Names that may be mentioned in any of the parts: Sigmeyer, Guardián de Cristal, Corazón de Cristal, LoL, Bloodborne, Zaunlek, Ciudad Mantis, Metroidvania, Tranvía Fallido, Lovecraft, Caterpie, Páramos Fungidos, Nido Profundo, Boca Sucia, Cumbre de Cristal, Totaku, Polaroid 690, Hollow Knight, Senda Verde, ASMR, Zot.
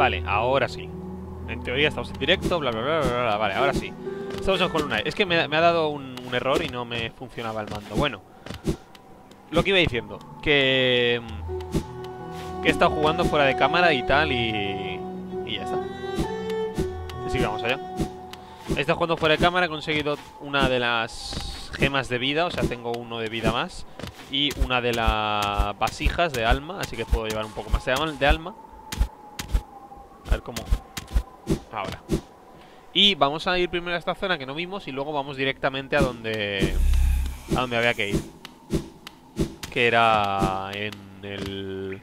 Vale, ahora sí. En teoría estamos en directo, bla, bla, bla, bla, bla. Vale, ahora sí. Estamos en Hollow Knight. Es que me ha dado un error y no me funcionaba el mando. Bueno, lo que iba diciendo, que he estado jugando fuera de cámara y tal, y ya está. Así que vamos allá. He estado jugando fuera de cámara, he conseguido una de las gemas de vida, o sea, tengo uno de vida más. Y una de las vasijas de alma, así que puedo llevar un poco más de alma. A ver cómo... Ahora. Y vamos a ir primero a esta zona que no vimos y luego vamos directamente a donde... A donde había que ir. Que era en el...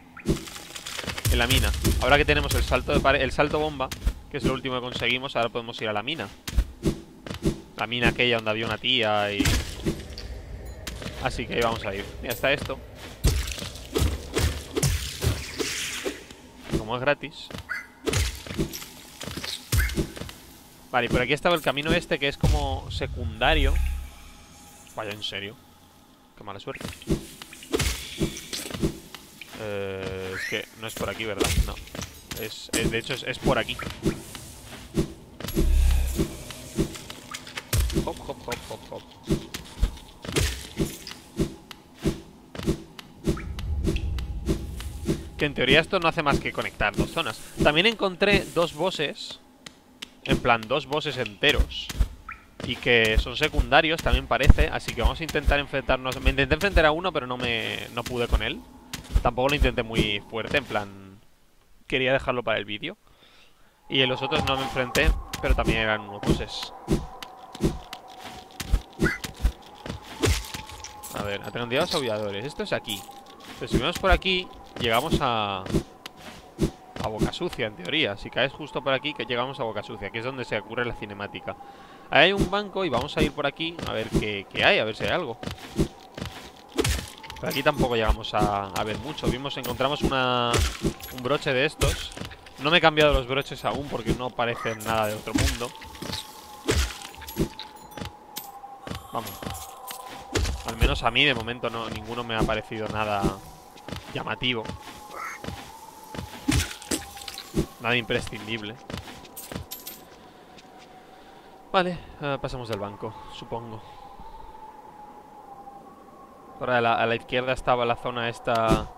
En la mina. Ahora que tenemos el salto de pared, el salto bomba, que es lo último que conseguimos, ahora podemos ir a la mina. La mina aquella donde había una tía y... Así que vamos a ir. Mira, está esto. Como es gratis. Vale, y por aquí estaba el camino este, que es como secundario. Vaya, en serio. Qué mala suerte. Es que no es por aquí, ¿verdad? No. De hecho, es por aquí. Hop, hop, hop, hop, hop. Que en teoría esto no hace más que conectar dos zonas. También encontré dos bosses. En plan, dos bosses enteros. Y que son secundarios, también parece. Así que vamos a intentar enfrentarnos. Me intenté enfrentar a uno, pero no pude con él. Tampoco lo intenté muy fuerte, en plan... Quería dejarlo para el vídeo. Y en los otros no me enfrenté, pero también eran unos bosses. A ver, atendido a los aulladores. Esto es aquí. Entonces, si vamos por aquí... Llegamos a Boca Sucia, en teoría. Si caes justo por aquí, que llegamos a Boca Sucia, que es donde se ocurre la cinemática. Ahí hay un banco y vamos a ir por aquí a ver qué hay, a ver si hay algo. Por aquí tampoco llegamos a ver mucho. Encontramos un broche de estos. No me he cambiado los broches aún porque no parecen nada de otro mundo. Vamos. Al menos a mí, de momento, no, ninguno me ha parecido nada... llamativo. Nada imprescindible. Vale, pasamos del banco, supongo. Ahora a la izquierda estaba la zona esta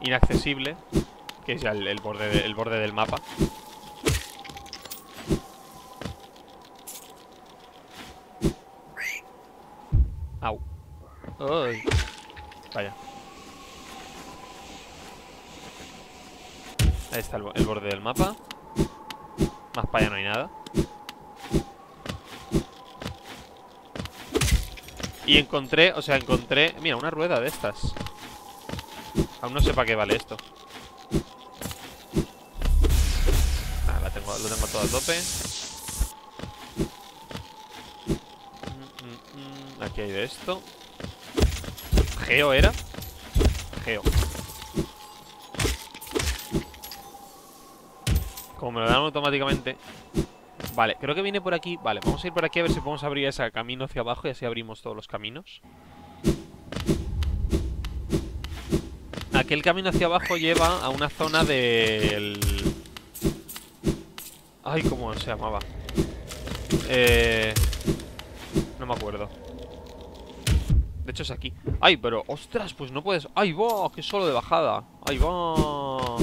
inaccesible, que es ya el borde del mapa. Au. Uy. Vaya. Ahí está el borde del mapa. Más para allá no hay nada. Y encontré... Mira, una rueda de estas. Aún no sé para qué vale esto. Ah, lo tengo todo a tope. Aquí hay de esto. ¿Geo era? Geo. Como me lo dan automáticamente. Vale, creo que viene por aquí. Vale, vamos a ir por aquí a ver si podemos abrir ese camino hacia abajo. Y así abrimos todos los caminos. Aquel camino hacia abajo lleva a una zona del... Ay, ¿cómo se llamaba? No me acuerdo. De hecho es aquí. Ay, pero... ¡Ostras! Pues no puedes... ¡Ay, va! ¡Qué solo de bajada! ¡Ay, va!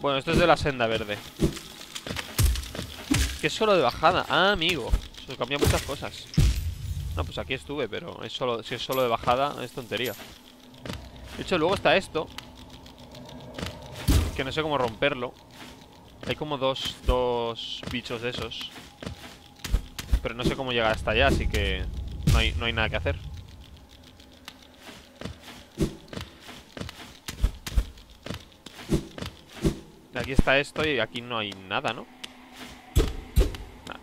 Bueno, esto es de la senda verde. Que es solo de bajada. Ah, amigo. Eso cambia muchas cosas. No, pues aquí estuve, pero si es solo de bajada, es tontería. De hecho, luego está esto. Que no sé cómo romperlo. Hay como dos bichos de esos. Pero no sé cómo llegar hasta allá, así que no hay nada que hacer. Aquí está esto y aquí no hay nada, ¿no?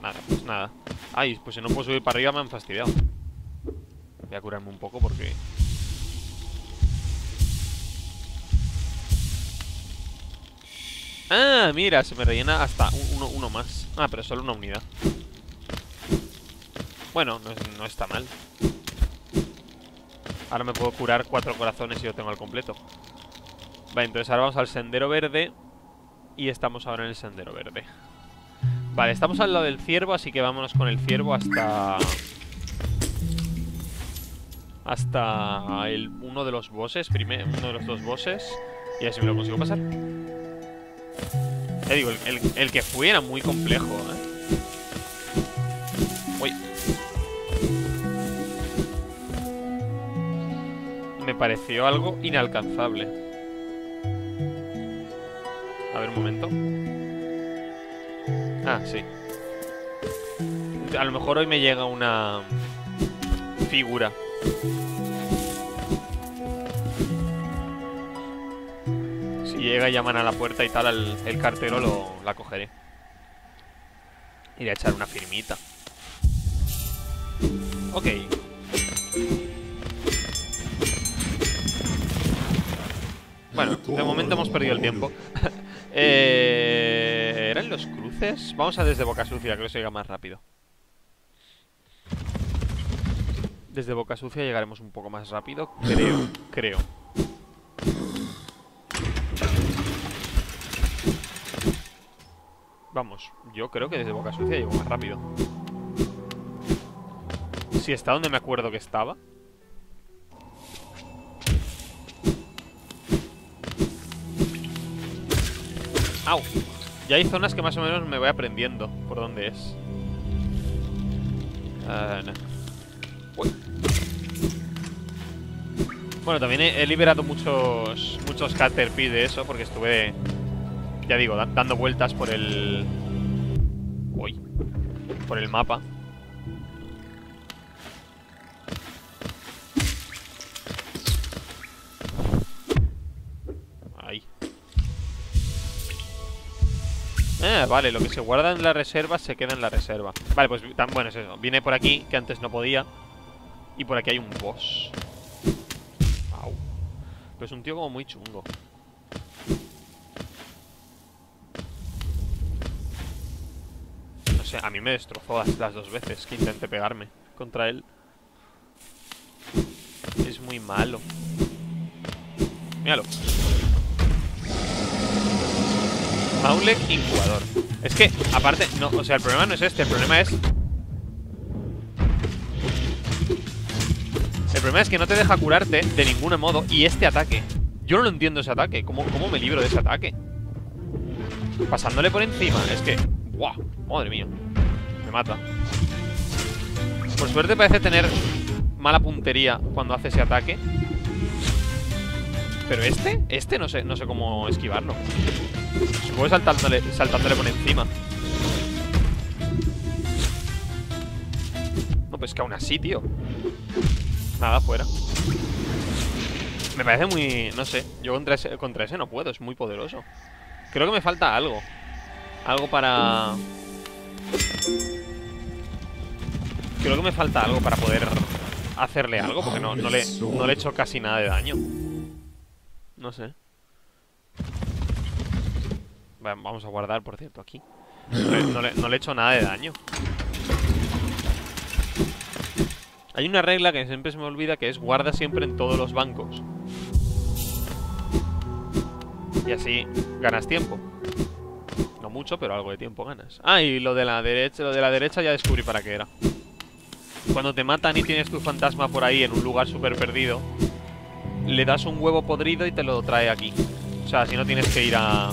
Nada, pues nada. Ay, pues si no puedo subir para arriba me han fastidiado. Voy a curarme un poco porque... Ah, mira, se me rellena hasta uno más. Ah, pero solo una unidad. Bueno, no está mal. Ahora me puedo curar 4 corazones y yo tengo al completo. Vale, entonces ahora vamos al sendero verde. y estamos ahora en el sendero verde. Vale, estamos al lado del ciervo, así que vámonos con el ciervo hasta... hasta uno de los bosses, uno de los dos bosses, y así me lo consigo pasar. Ya digo, el que fui era muy complejo, ¿eh? Uy. Me pareció algo inalcanzable. A ver, un momento. Ah, sí. A lo mejor hoy me llega una figura. Si llega y llaman a la puerta y tal, el cartero la cogeré. Iré a echar una firmita. Ok. Bueno, de momento hemos perdido el tiempo. ¿Eran los cruces? Vamos a desde Boca Sucia, creo que se llega más rápido. Desde Boca Sucia llegaremos un poco más rápido, creo. Vamos, yo creo que desde Boca Sucia llego más rápido. Si está donde me acuerdo que estaba. Au. Ya hay zonas que más o menos me voy aprendiendo por dónde es. No. Uy. Bueno, también he liberado muchos Caterpie de eso, porque estuve, ya digo, dando vueltas por el... uy, por el mapa. Vale, lo que se guarda en la reserva se queda en la reserva. Vale, pues tan bueno es eso. Vine por aquí, que antes no podía. Y por aquí hay un boss. Au. Pero es un tío como muy chungo. No sé, a mí me destrozó las dos veces que intenté pegarme contra él. Es muy malo. Míralo. Zaunlek incubador. Es que, aparte, no, o sea, el problema no es este, el problema es... el problema es que no te deja curarte de ningún modo. Y este ataque, yo no lo entiendo ese ataque. ¿Cómo me libro de ese ataque? Pasándole por encima, es que... ¡guau! Madre mía, me mata. Por suerte parece tener mala puntería cuando hace ese ataque. Pero este no sé cómo esquivarlo. Supongo saltándole por encima. No, pues que aún así, tío. Nada, fuera. Me parece muy... no sé, yo contra ese no puedo, es muy poderoso. Creo que me falta algo. Creo que me falta algo para poder hacerle algo, porque no le he hecho casi nada de daño. No sé. Vamos a guardar, por cierto, aquí. No le he hecho nada de daño. Hay una regla que siempre se me olvida, que es guarda siempre en todos los bancos. Y así ganas tiempo. No mucho, pero algo de tiempo ganas. Ah, y lo de la derecha ya descubrí para qué era. Cuando te matan y tienes tu fantasma por ahí en un lugar súper perdido, le das un huevo podrido y te lo trae aquí. O sea, si no tienes que ir a...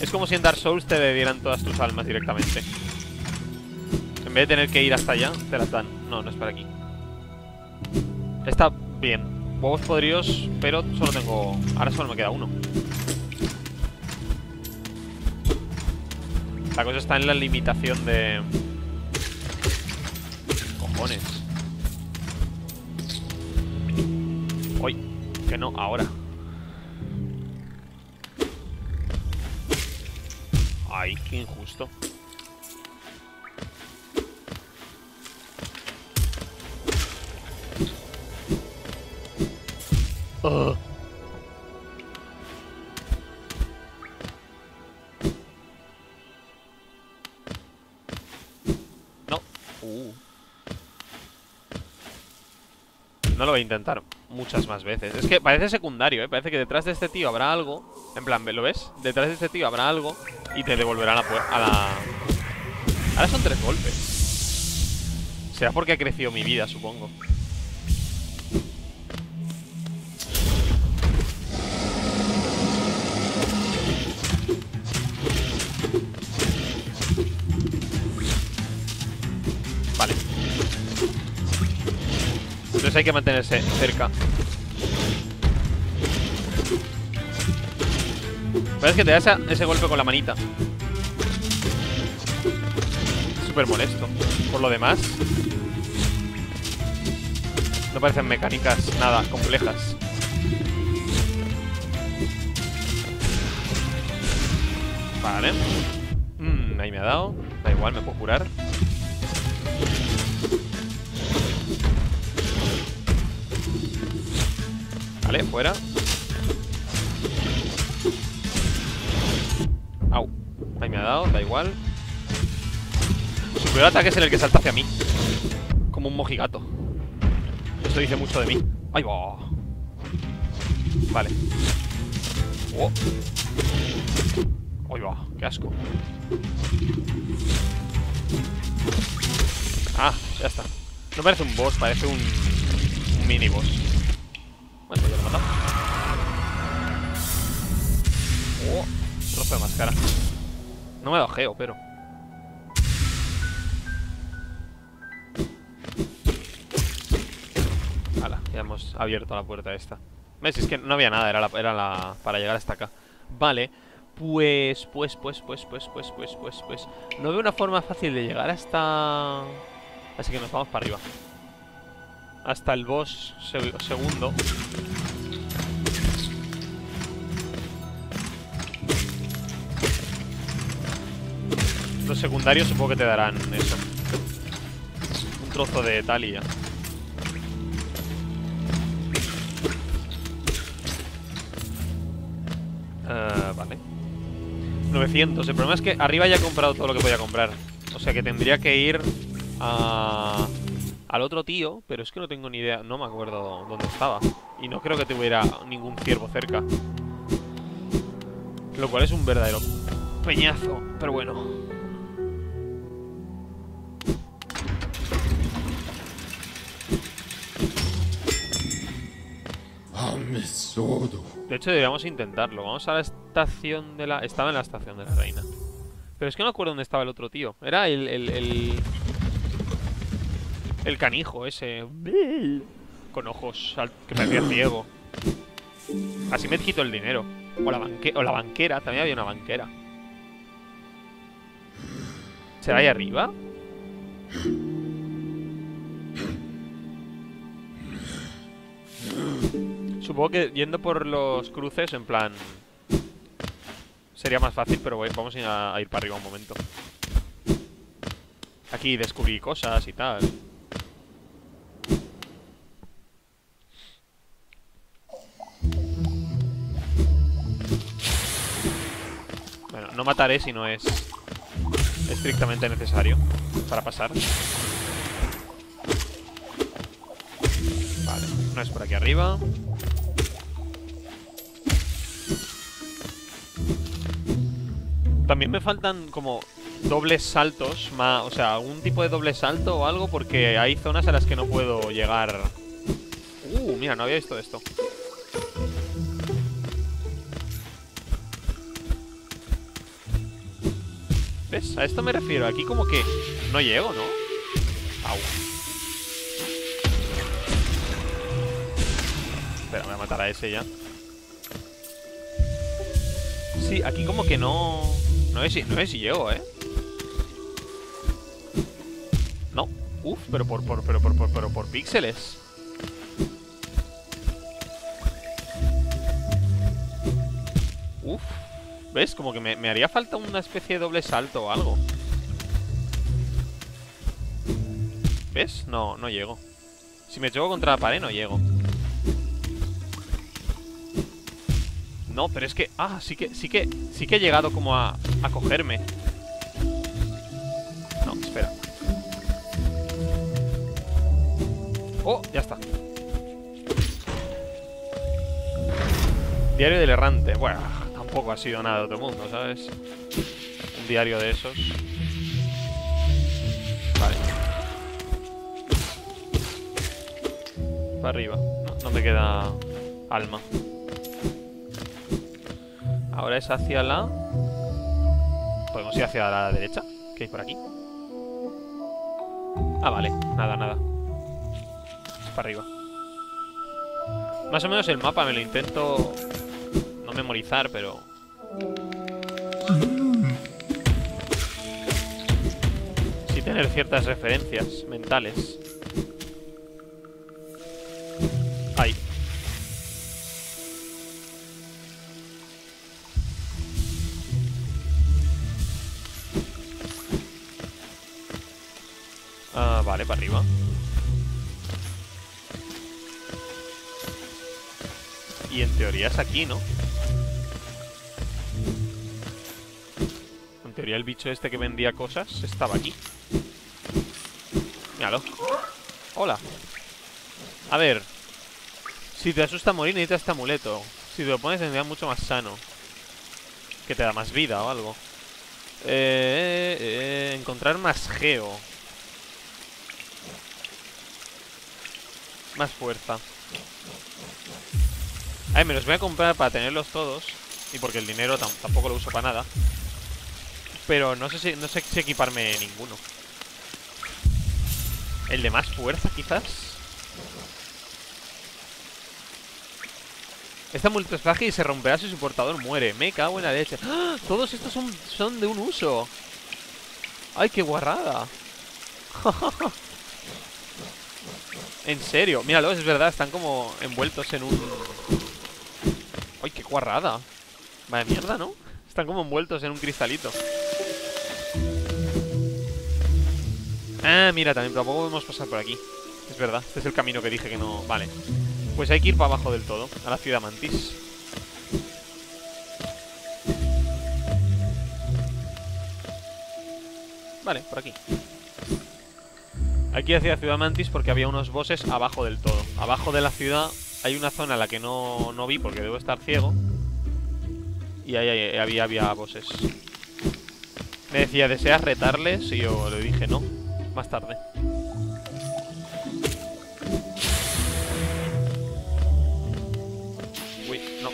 es como si en Dark Souls te dieran todas tus almas directamente. En vez de tener que ir hasta allá, te las dan. No, no es para aquí. Está bien. Huevos podridos, pero solo tengo... ahora solo me queda uno. La cosa está en la limitación de... cojones. Uy, que no, ahora. Ay, qué injusto. No. No lo voy a intentar muchas más veces. Es que parece secundario, ¿eh? Parece que detrás de este tío habrá algo. En plan, ¿lo ves? Detrás de este tío habrá algo y te devolverá a la... Ahora son 3 golpes. Será porque ha crecido mi vida, supongo. Vale. Entonces hay que mantenerse cerca. Pero es que te da ese golpe con la manita. Súper molesto. Por lo demás, no parecen mecánicas nada complejas. Vale. Ahí me ha dado. Da igual, me puedo curar. Vale, fuera. Au. Ahí me ha dado, da igual. Su peor ataque es en el que salta hacia mí, como un mojigato. Esto dice mucho de mí. ¡Ahí va! Vale. ¡Oh! ¡Ahí va! ¡Qué asco! Ah, ya está. No parece un boss, parece un mini boss. Bueno, pues ya lo he matado. ¡Oh! Trozo de máscara. No me da ojeo, pero... Ya hemos abierto la puerta esta. ¿Ves? Es que no había nada, era la para llegar hasta acá. Vale, pues no veo una forma fácil de llegar hasta... Así que nos vamos para arriba. Hasta el boss segundo. Los secundarios supongo que te darán eso. Un trozo de tal y ya. Vale, 900. El problema es que arriba ya he comprado todo lo que podía comprar. O sea que tendría que ir al otro tío. Pero es que no tengo ni idea. No me acuerdo dónde estaba. Y no creo que tuviera ningún ciervo cerca, lo cual es un verdadero peñazo. Pero bueno. De hecho deberíamos intentarlo. Vamos a la estación de la... Estaba en la estación de la reina. Pero es que no me acuerdo dónde estaba el otro tío. Era el canijo ese con ojos que me hacía ciego. Así me quito el dinero. O la banquera. También había una banquera. ¿Será ahí arriba? Supongo que yendo por los cruces, en plan... Sería más fácil, pero vamos a ir para arriba un momento. Aquí descubrí cosas y tal. Bueno, no mataré si no es estrictamente necesario para pasar. Vale, no es por aquí arriba. También me faltan como dobles saltos, o sea, algún tipo de doble salto o algo, porque hay zonas a las que no puedo llegar. Mira, no había visto esto. ¿Ves? A esto me refiero. Aquí como que no llego, ¿no? Au. Espera, me voy a matar a ese ya. Sí, aquí como que no... No es si llego, ¿eh? No. Uf, pero por píxeles. Uf. ¿Ves? Como que me haría falta una especie de doble salto o algo. ¿Ves? No llego. Si me choco contra la pared no llego. No, pero es que... Ah, sí que he llegado como a cogerme. No, espera. Oh, ya está. Diario del errante. Bueno, tampoco ha sido nada de otro mundo, ¿sabes? Un diario de esos. Vale. Para arriba. No me queda alma. Ahora es hacia la... Podemos ir hacia la derecha. ¿Qué hay por aquí? Ah, vale. Nada. Para arriba. Más o menos el mapa me lo intento... No memorizar, pero... Sí tener ciertas referencias mentales. Ahí. Ah, vale, para arriba. Y en teoría es aquí, ¿no? En teoría el bicho este que vendía cosas estaba aquí. Míralo. Hola. A ver. Si te asusta morir necesitas este amuleto. Si te lo pones tendría mucho más sano. Que te da más vida o algo. Encontrar más geo. Más fuerza. A ver, me los voy a comprar para tenerlos todos. Y porque el dinero tampoco lo uso para nada. Pero no sé si equiparme ninguno. El de más fuerza, quizás. Esta multa es frágil y se romperá si su portador muere. Me cago en la leche. ¡Ah! Todos estos son de un uso. ¡Ay, qué guarrada! En serio, míralos, es verdad, están como envueltos en un... ¡Ay, qué guarrada! Vaya mierda, ¿no? Están como envueltos en un cristalito. Ah, mira, también tampoco podemos pasar por aquí. Es verdad, este es el camino que dije que no... Vale. Pues hay que ir para abajo del todo, a la Ciudad Mantis. Vale, por aquí. Hay que ir hacia la Ciudad Mantis porque había unos bosses abajo del todo. Abajo de la ciudad... Hay una zona a la que no vi porque debo estar ciego. Y ahí había bosses. Me decía, ¿deseas retarles? Y yo le dije no. Más tarde. Uy, no.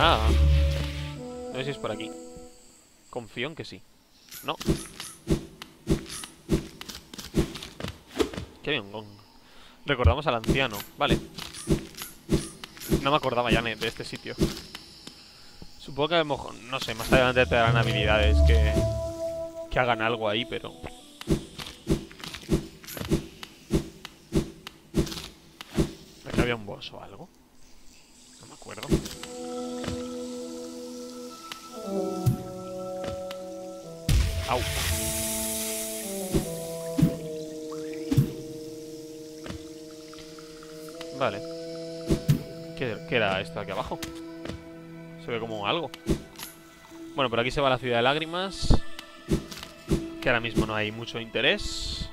Ah. No sé si es por aquí. Confío en que sí. No. Qué bien, gong. Recordamos al anciano, vale. No me acordaba ya de este sitio. Supongo que a lo mejor, no sé, más adelante te darán habilidades que hagan algo ahí, pero... Aquí había un boss o algo. No me acuerdo. Au. Vale. ¿Qué era esto aquí abajo? Se ve como algo. Bueno, por aquí se va la Ciudad de Lágrimas. Que ahora mismo no hay mucho interés.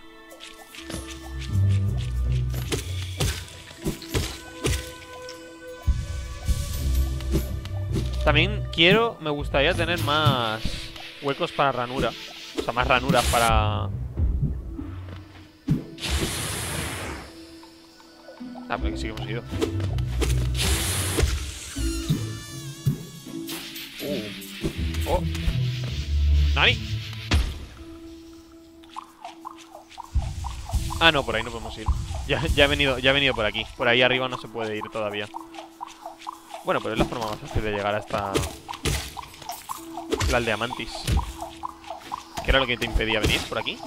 También me gustaría tener más huecos para ranura. O sea, más ranuras para... Ah, pero que sí que hemos ido. Oh. ¡Nani! Ah, no, por ahí no podemos ir. Ya he venido por aquí. Por ahí arriba no se puede ir todavía. Bueno, pero es la forma más fácil de llegar hasta la aldea Mantis. ¿Qué era lo que te impedía venir por aquí?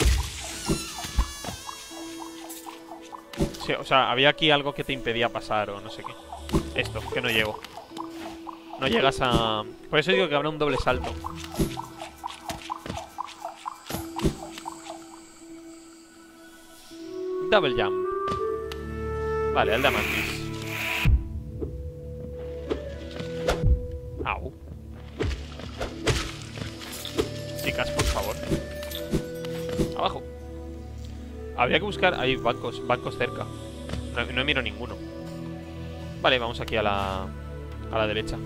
O sea, había aquí algo que te impedía pasar o no sé qué. Esto, que no llego. No llegas a... Por eso digo que habrá un doble salto. Double jump. Vale, el de Mantis. Au. Chicas, por favor. Abajo. Habría que buscar... Hay bancos cerca. No miro ninguno. Vale, vamos aquí a la derecha.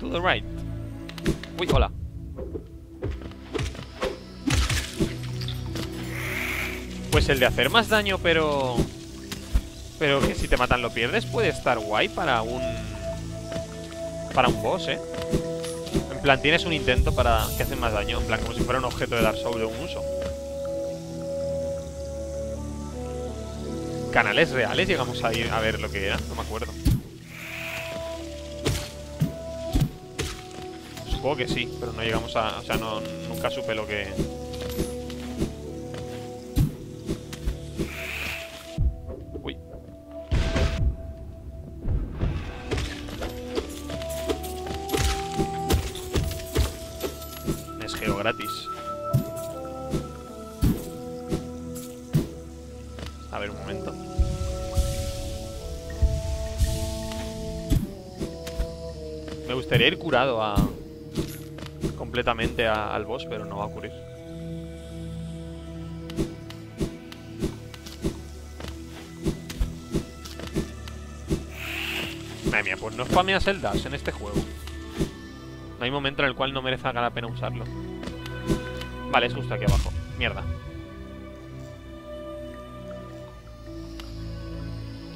To the right. Uy, hola. Pues el de hacer más daño, pero que si te matan lo pierdes, puede estar guay para un boss, ¿eh? En plan, tienes un intento para que hacen más daño. En plan, como si fuera un objeto de Dark Souls de un uso. ¿Canales reales? Llegamos a ir a ver lo que era. No me acuerdo. Supongo que sí, pero no llegamos a... O sea, no, nunca supe lo que... Gratis. A ver, un momento. Me gustaría ir curado completamente al boss, pero no va a ocurrir. Madre mía, pues no spameas el dash en este juego. No hay momento en el cual no merezca la pena usarlo. Vale, es justo aquí abajo. Mierda.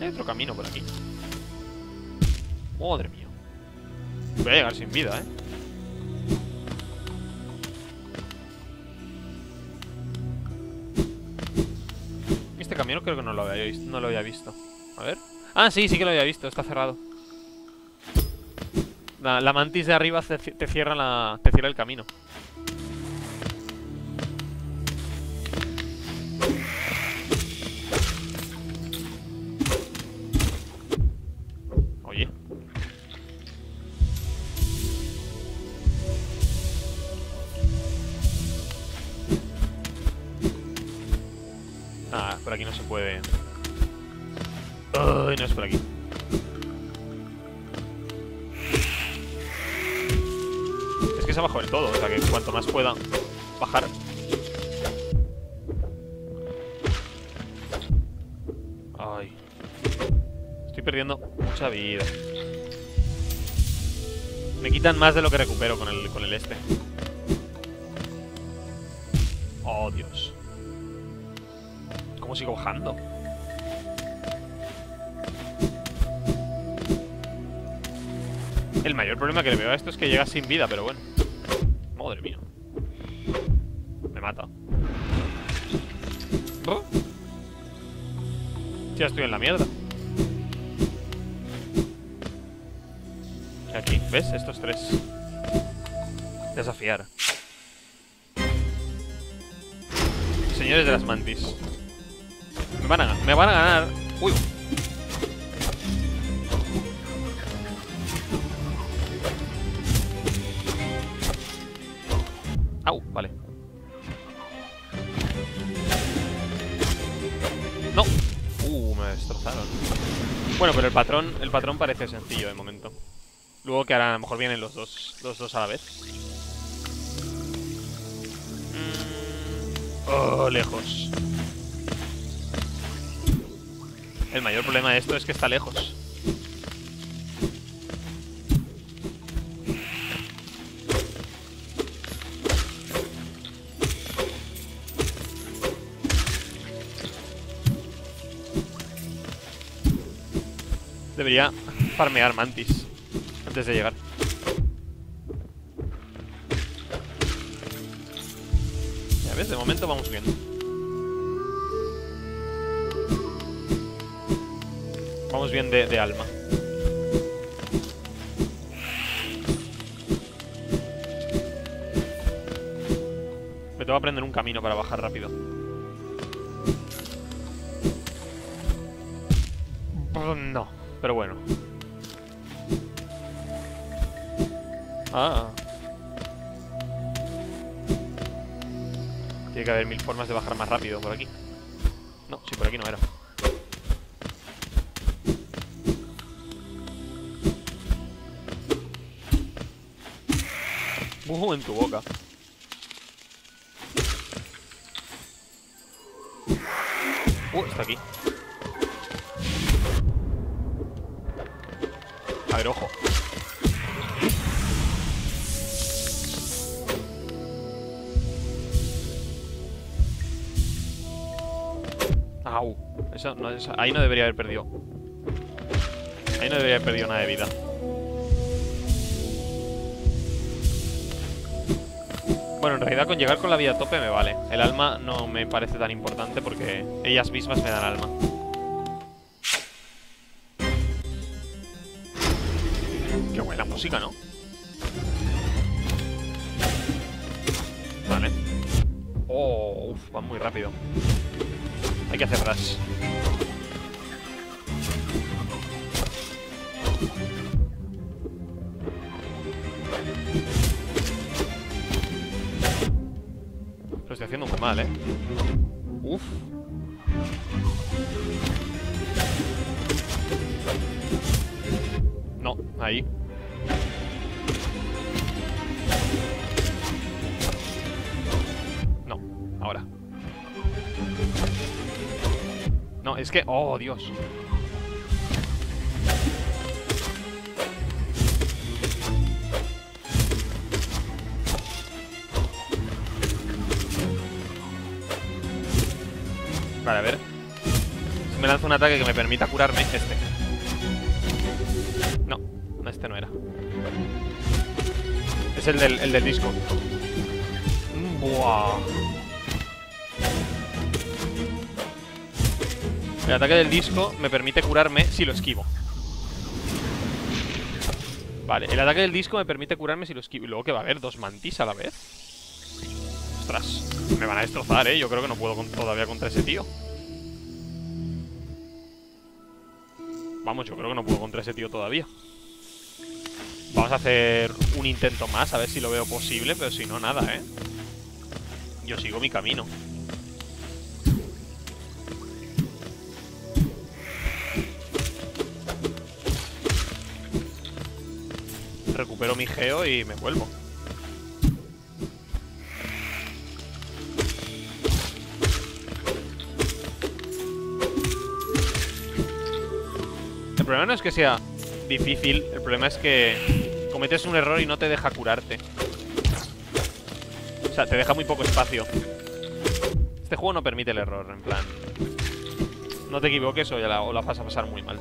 Hay otro camino por aquí. Madre mía. Voy a llegar sin vida, ¿eh? Este camino creo que no lo había visto. A ver. Ah, sí, sí que lo había visto. Está cerrado. La mantis de arriba te cierra el camino. Por aquí no se puede. Uy, no es por aquí. Es que es abajo del todo, o sea que cuanto más pueda bajar. Ay. Estoy perdiendo mucha vida. Me quitan más de lo que recupero con el este. Oh, Dios. ¿Cómo sigo bajando? El mayor problema que le veo a esto es que llega sin vida, pero bueno. Madre mía. Me mata. ¿Oh? Ya estoy en la mierda. Aquí, ¿ves? Estos tres. Desafiar. Señores de las mantis. Me van a ganar. Uy. Au, vale. No. Me destrozaron. Bueno, pero el patrón parece sencillo de momento. Luego que ahora a lo mejor vienen los dos a la vez. Oh, lejos. El mayor problema de esto es que está lejos. Debería farmear mantis antes de llegar. Ya ves, de momento vamos bien. Vamos bien de alma. Me tengo que aprender un camino para bajar rápido. No, pero bueno. Ah. Tiene que haber mil formas de bajar más rápido por aquí. No, sí, por aquí no era. En tu boca. Está aquí. A ver, ojo. Au. Eso, no, eso, ahí no debería haber perdido. Ahí no debería haber perdido nada de vida. Bueno, en realidad con llegar con la vida a tope me vale. El alma no me parece tan importante porque ellas mismas me dan alma. Qué buena música, ¿no? Vale. Oh, uff, van muy rápido. Hay que hacer rush. Lo estoy haciendo muy mal, ¿eh? Uf. No, ahí. No, ahora. No, es que... ¡Oh, Dios! Vale, a ver. Si me lanzo un ataque que me permita curarme, este. No, este no era. Es el del disco. Buah. El ataque del disco me permite curarme si lo esquivo. Vale, el ataque del disco me permite curarme si lo esquivo. Y luego que va a haber dos mantis a la vez. Ostras. Me van a destrozar, yo creo que no puedo todavía contra ese tío. Vamos, yo creo que no puedo contra ese tío todavía. Vamos a hacer un intento más, a ver si lo veo posible, pero si no, nada, Yo sigo mi camino. Recupero mi geo y me vuelvo. El problema no es que sea difícil, el problema es que cometes un error y no te deja curarte. O sea, te deja muy poco espacio. Este juego no permite el error, en plan. No te equivoques o la vas a pasar muy mal.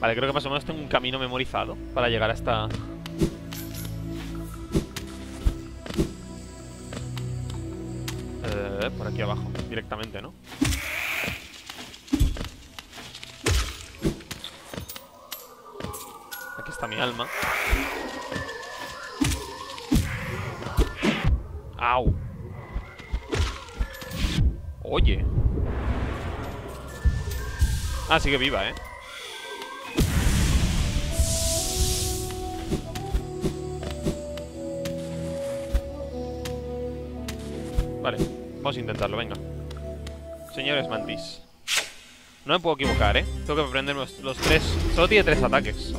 Vale, creo que más o menos tengo un camino memorizado para llegar hasta... por aquí abajo, directamente, ¿no? Aquí está mi alma. ¡Au! Oye. Ah, sigue viva, ¿eh? Vale, vamos a intentarlo, venga. Señores mantis. No me puedo equivocar, Tengo que aprender los tres. Solo tiene tres ataques.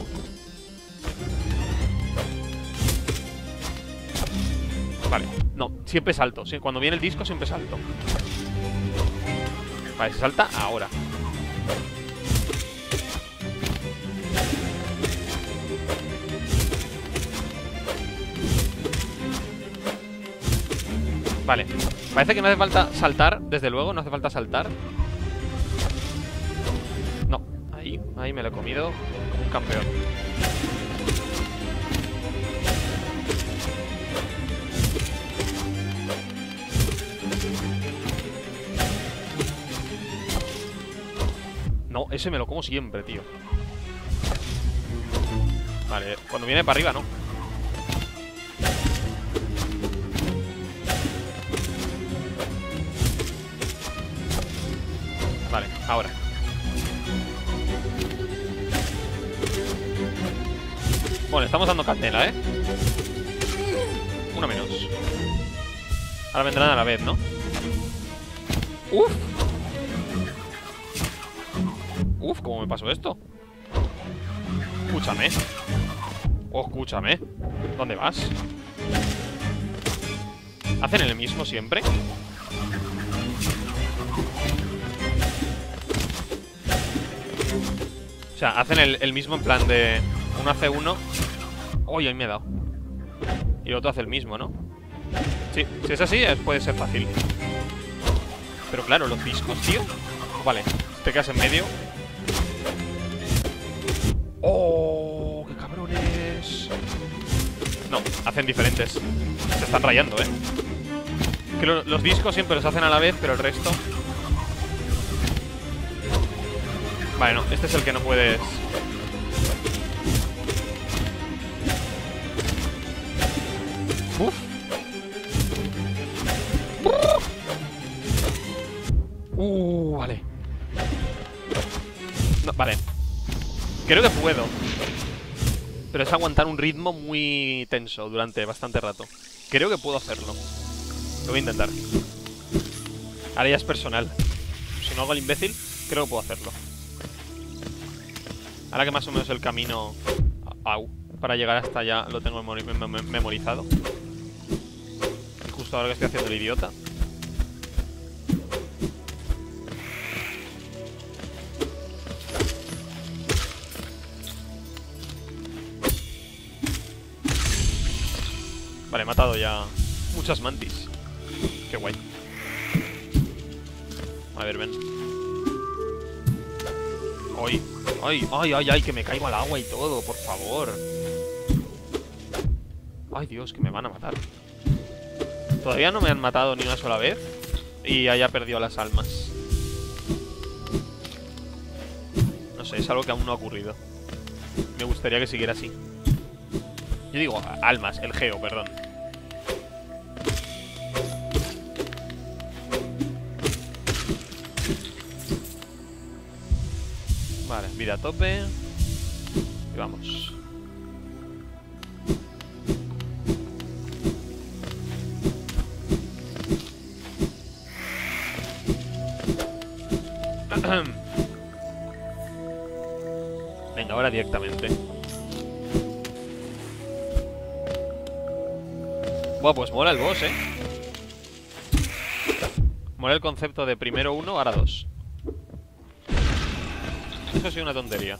Vale, no, siempre salto. Cuando viene el disco siempre salto. Vale, se salta ahora. Vale, parece que no hace falta saltar, desde luego, no hace falta saltar. No, ahí me lo he comido como un campeón. No, ese me lo como siempre, tío. Vale, cuando viene para arriba, no. Vale, ahora. Bueno, estamos dando candela, Una menos. Ahora vendrán a la vez, ¿no? ¡Uf! ¡Uf! ¿Cómo me pasó esto? Escúchame. Oh, escúchame. ¿Dónde vas? ¿Hacen el mismo siempre? O sea, hacen el mismo en plan de... Uno hace uno... ¡Uy! Ahí me he dado. Y el otro hace el mismo, ¿no? Sí, si es así, puede ser fácil. Pero claro, los discos, tío. Vale, te quedas en medio. ¡Oh! ¡Qué cabrones! No, hacen diferentes. Se están rayando, ¿eh? Que los discos siempre los hacen a la vez, pero el resto... Vale, no, este es el que no puedes... ¡Uf! Vale. No, vale. Creo que puedo. Pero es aguantar un ritmo muy tenso durante bastante rato. Creo que puedo hacerlo. Lo voy a intentar. Ahora ya es personal. Si no hago el imbécil, creo que puedo hacerlo. Ahora que más o menos el camino... Au. Para llegar hasta allá lo tengo memorizado. Justo ahora que estoy haciendo el idiota. Vale, he matado ya muchas mantis. Qué guay. A ver, ven. ¡Ay! ¡Ay, ay, ay, ay! Que me caigo al agua y todo, por favor. ¡Ay, Dios! Que me van a matar. Todavía no me han matado ni una sola vez. Y haya perdido las almas. No sé, es algo que aún no ha ocurrido. Me gustaría que siguiera así. Yo digo almas, el geo, perdón. Vale, vida a tope. Y vamos. Venga, ahora directamente. Buah, pues mola el boss, ¿eh? Mola el concepto de primero uno, ahora dos. Eso sí, una tontería.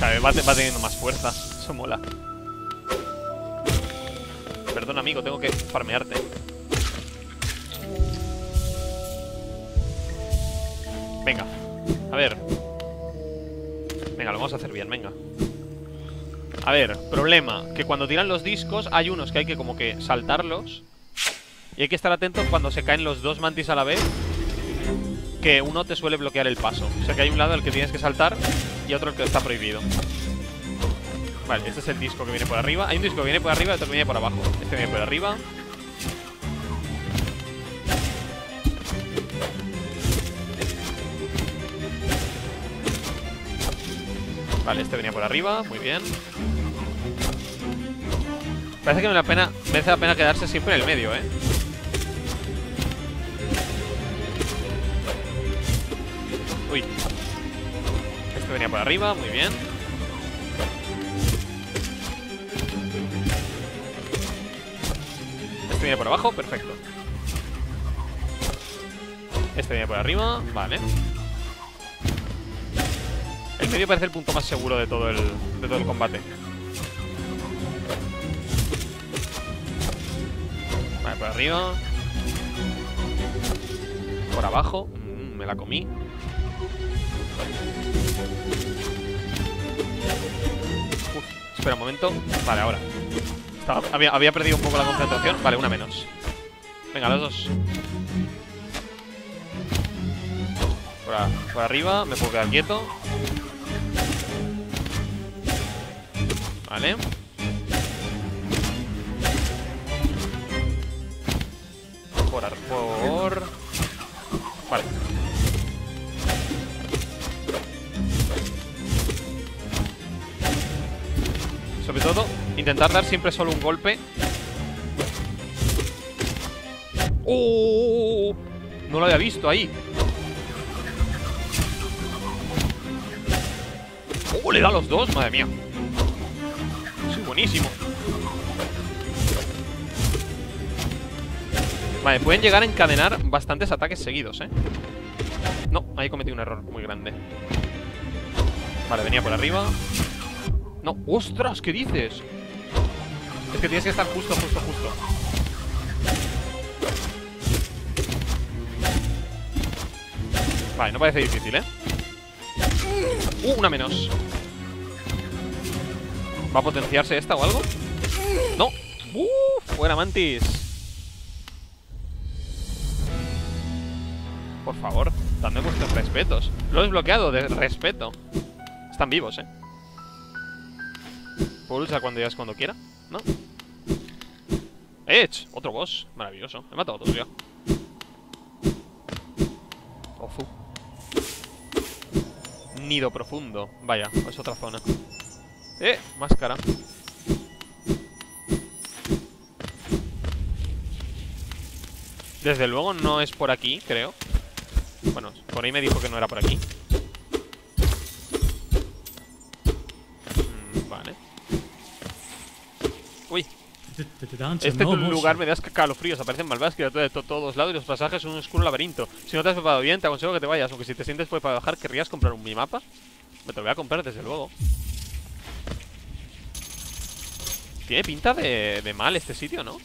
Cada vez va teniendo más fuerza. Eso mola. Perdón, amigo, tengo que farmearte. Venga, a ver. Venga, lo vamos a hacer bien, venga. A ver, problema. Que cuando tiran los discos hay unos que hay que como que saltarlos. Y hay que estar atentos cuando se caen los dos mantis a la vez, que uno te suele bloquear el paso. O sea que hay un lado el que tienes que saltar y otro el que está prohibido. Vale, este es el disco que viene por arriba. Hay un disco que viene por arriba y otro que viene por abajo. Este viene por arriba. Vale, este venía por arriba, muy bien. Parece que merece la pena quedarse siempre en el medio, ¿eh? Uy. Este venía por arriba, muy bien. Este viene por abajo, perfecto. Este viene por arriba, vale. El medio parece el punto más seguro de todo el combate. Vale, por arriba. Por abajo. Me la comí. Espera un momento. Vale, ahora. Había perdido un poco la concentración. Vale, una menos. Venga, los dos. Por arriba. Me puedo quedar quieto. Vale. mejorar por... Vale. Sobre todo, intentar dar siempre solo un golpe. ¡Oh! No lo había visto ahí. ¡Oh! Le da a los dos, madre mía. Soy buenísimo. Vale, pueden llegar a encadenar bastantes ataques seguidos, ¿eh? No, ahí cometí un error muy grande. Vale, venía por arriba. No, ¡ostras! ¿Qué dices? Es que tienes que estar justo, justo, justo. Vale, no parece difícil, ¿eh? Una menos. ¿Va a potenciarse esta o algo? No. Fuera Mantis. Por favor, dadme vuestros respetos. Lo he desbloqueado de respeto. Están vivos, eh. Puedo luchar cuando ya es cuando quiera, ¿no? ¡Ech! Otro boss. Maravilloso. He matado a otro ya. Ofu. Nido profundo. Vaya, es otra zona. Máscara. Desde luego no es por aquí, creo. Bueno, por ahí me dijo que no era por aquí. Vale. Uy. Este lugar me da escalofríos. Aparecen malvadas criaturas de todos lados y los pasajes son un oscuro laberinto. Si no te has preparado bien, te aconsejo que te vayas. Aunque si te sientes para bajar, ¿querrías comprar un minimapa? Me te lo voy a comprar, desde luego. Tiene pinta de mal este sitio, ¿no?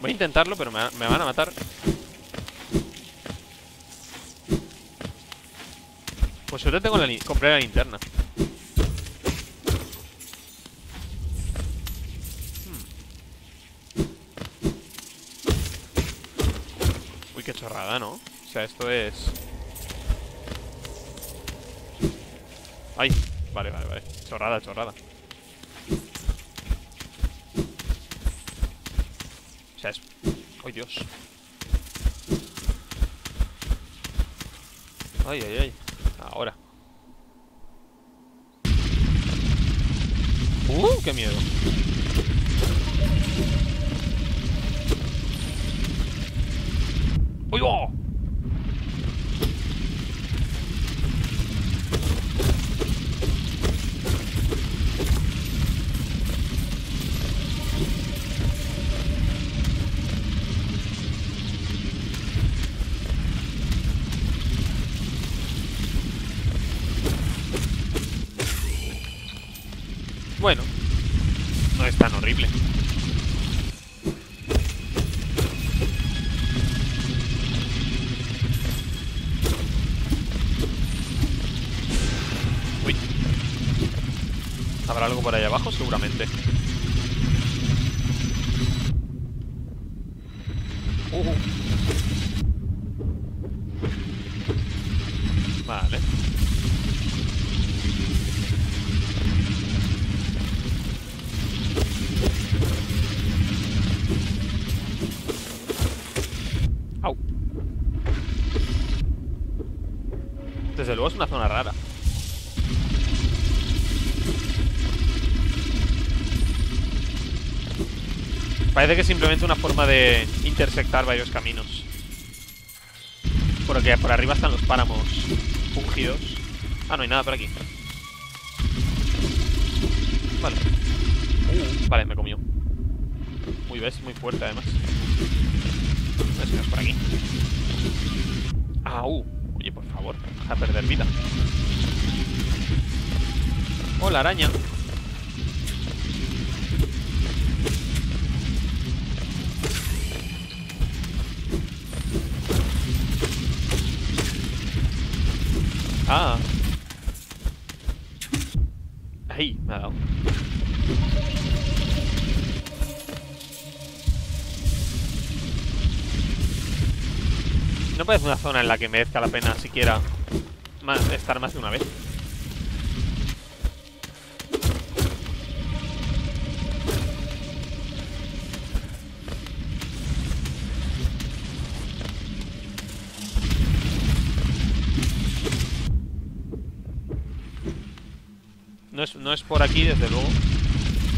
Voy a intentarlo, pero me van a matar. Pues yo te tengo la compré la linterna. Uy, qué chorrada, ¿no? O sea, esto es... Ay, vale, vale, vale. Chorrada, chorrada. ¡Ay, Dios! ¡Ay, ay, ay! Ahora. ¡Qué miedo! ¡Uy, oh! Bueno, no es tan horrible. Uy. ¿Habrá algo por ahí abajo? Seguramente. Vale. Desde luego es una zona rara. Parece que es simplemente una forma de intersectar varios caminos. Porque por arriba están los páramos fungidos. Ah, no hay nada por aquí. Vale. Vale, me comió. Uy, ves, muy fuerte además. A ver si no es por aquí. Oye, por favor, deja perder vida. Hola, araña. Ahí, me ha dado. No parece una zona en la que merezca la pena siquiera estar más de una vez. No es por aquí, desde luego.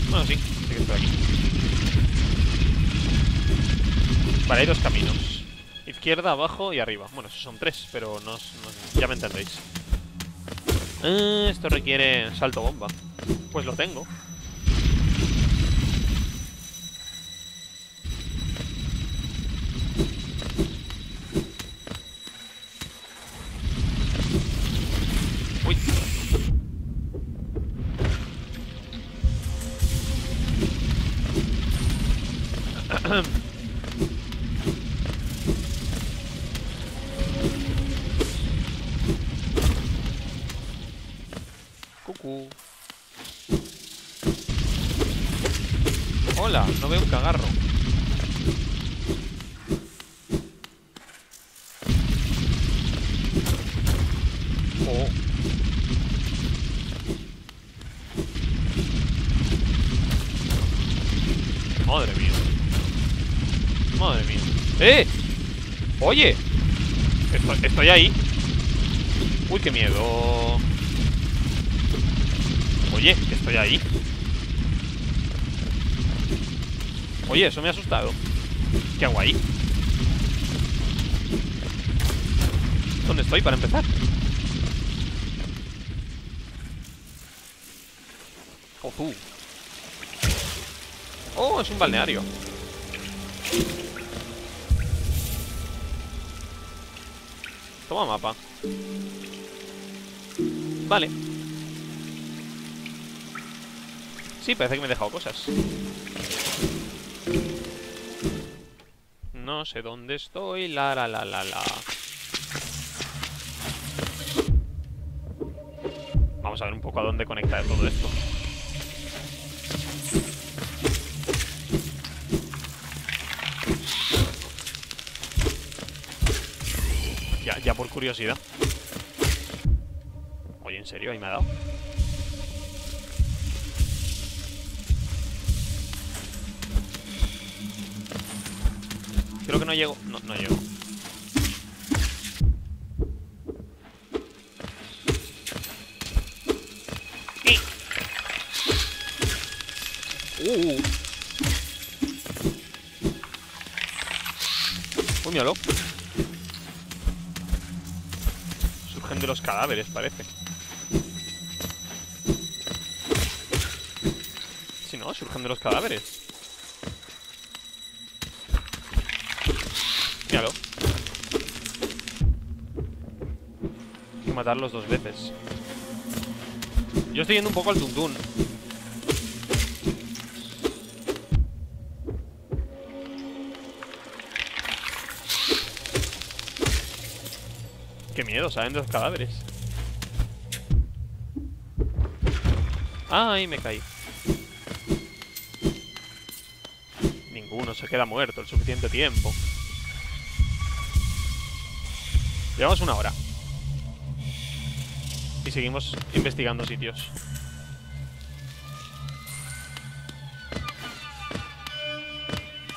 Bueno, sí, sí que es por aquí. Vale, hay dos caminos. Izquierda, abajo y arriba. Bueno, esos son tres, pero no, ya me entendéis. Esto requiere salto bomba. Pues lo tengo. Hola, no veo un cagarro. Oh. Madre mía. Madre mía. ¡Eh! ¡Oye! Estoy ahí. Uy, qué miedo. Oye, estoy ahí. Oye, eso me ha asustado. ¿Qué hago ahí? ¿Dónde estoy para empezar? Oh, tú. Oh, es un balneario. Toma mapa. Vale. Sí, parece que me he dejado cosas. No sé dónde estoy. La. Vamos a ver un poco a dónde conectar todo esto. Ya por curiosidad. Oye, ¿en serio? ¿Ahí me ha dado? Creo que no llego. No llego. ¡Eh! Uy, míralo. Surgen de los cadáveres, parece. Sí, no, surgen de los cadáveres. Hay que matarlos dos veces. Yo estoy yendo un poco al tuntún. Qué miedo, salen de los cadáveres. Ay, me caí. Ninguno se queda muerto el suficiente tiempo. Llevamos 1 hora. Y seguimos investigando sitios.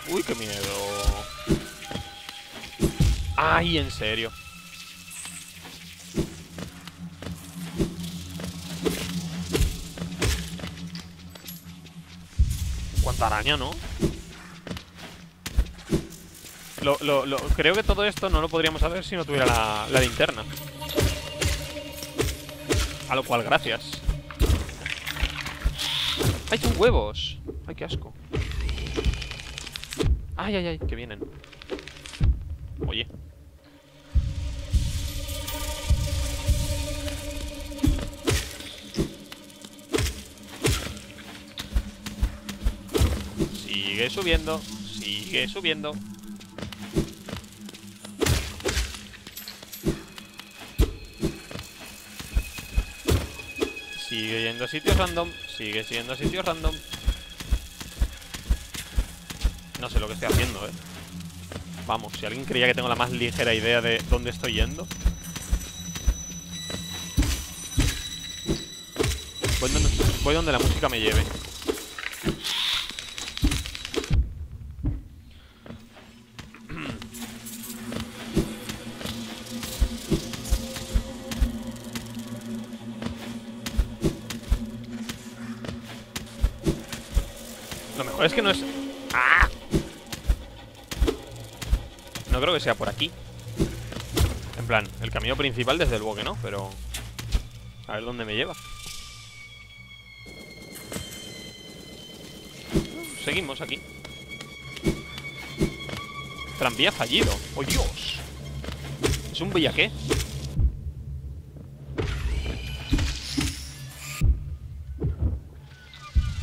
Uy, qué miedo. Ay, en serio. Cuánta araña, ¿no? Creo que todo esto no lo podríamos hacer si no tuviera la linterna. A lo cual, gracias. ¡Ay, son huevos! ¡Ay, qué asco! ¡Ay, ay, ay! Que vienen. Oye. Sigue subiendo. Sigue subiendo. Sigue yendo a sitios random. Sigue siendo a sitios random. No sé lo que estoy haciendo, eh. Vamos, si alguien creía que tengo la más ligera idea de dónde estoy yendo. Voy donde la música me lleve. Es que no es... ¡Ah! No creo que sea por aquí. En plan, el camino principal desde el bosque, ¿no? Pero... a ver dónde me lleva. Seguimos aquí. Tranvía fallido. ¡Oh, Dios! Es un bellaqué.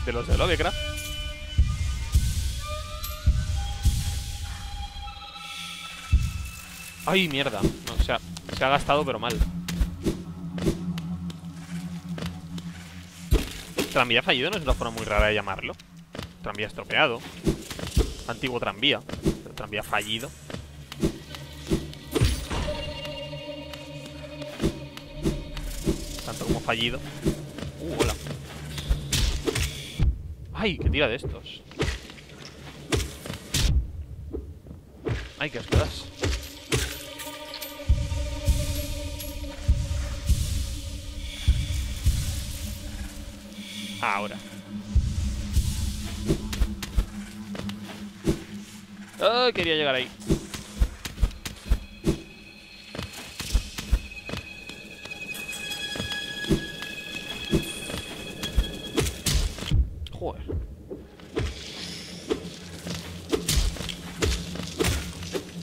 De los de Lovecraft. ¡Ay, mierda! No, se ha gastado, pero mal. Tranvía fallido no es una forma muy rara de llamarlo. Tranvía estropeado. Antiguo tranvía. Pero tranvía fallido. Tanto como fallido. Hola. ¡Ay! ¡Qué tira de estos! ¡Ay, qué ascadas! Ahora. ¡Ay! Quería llegar ahí. Joder.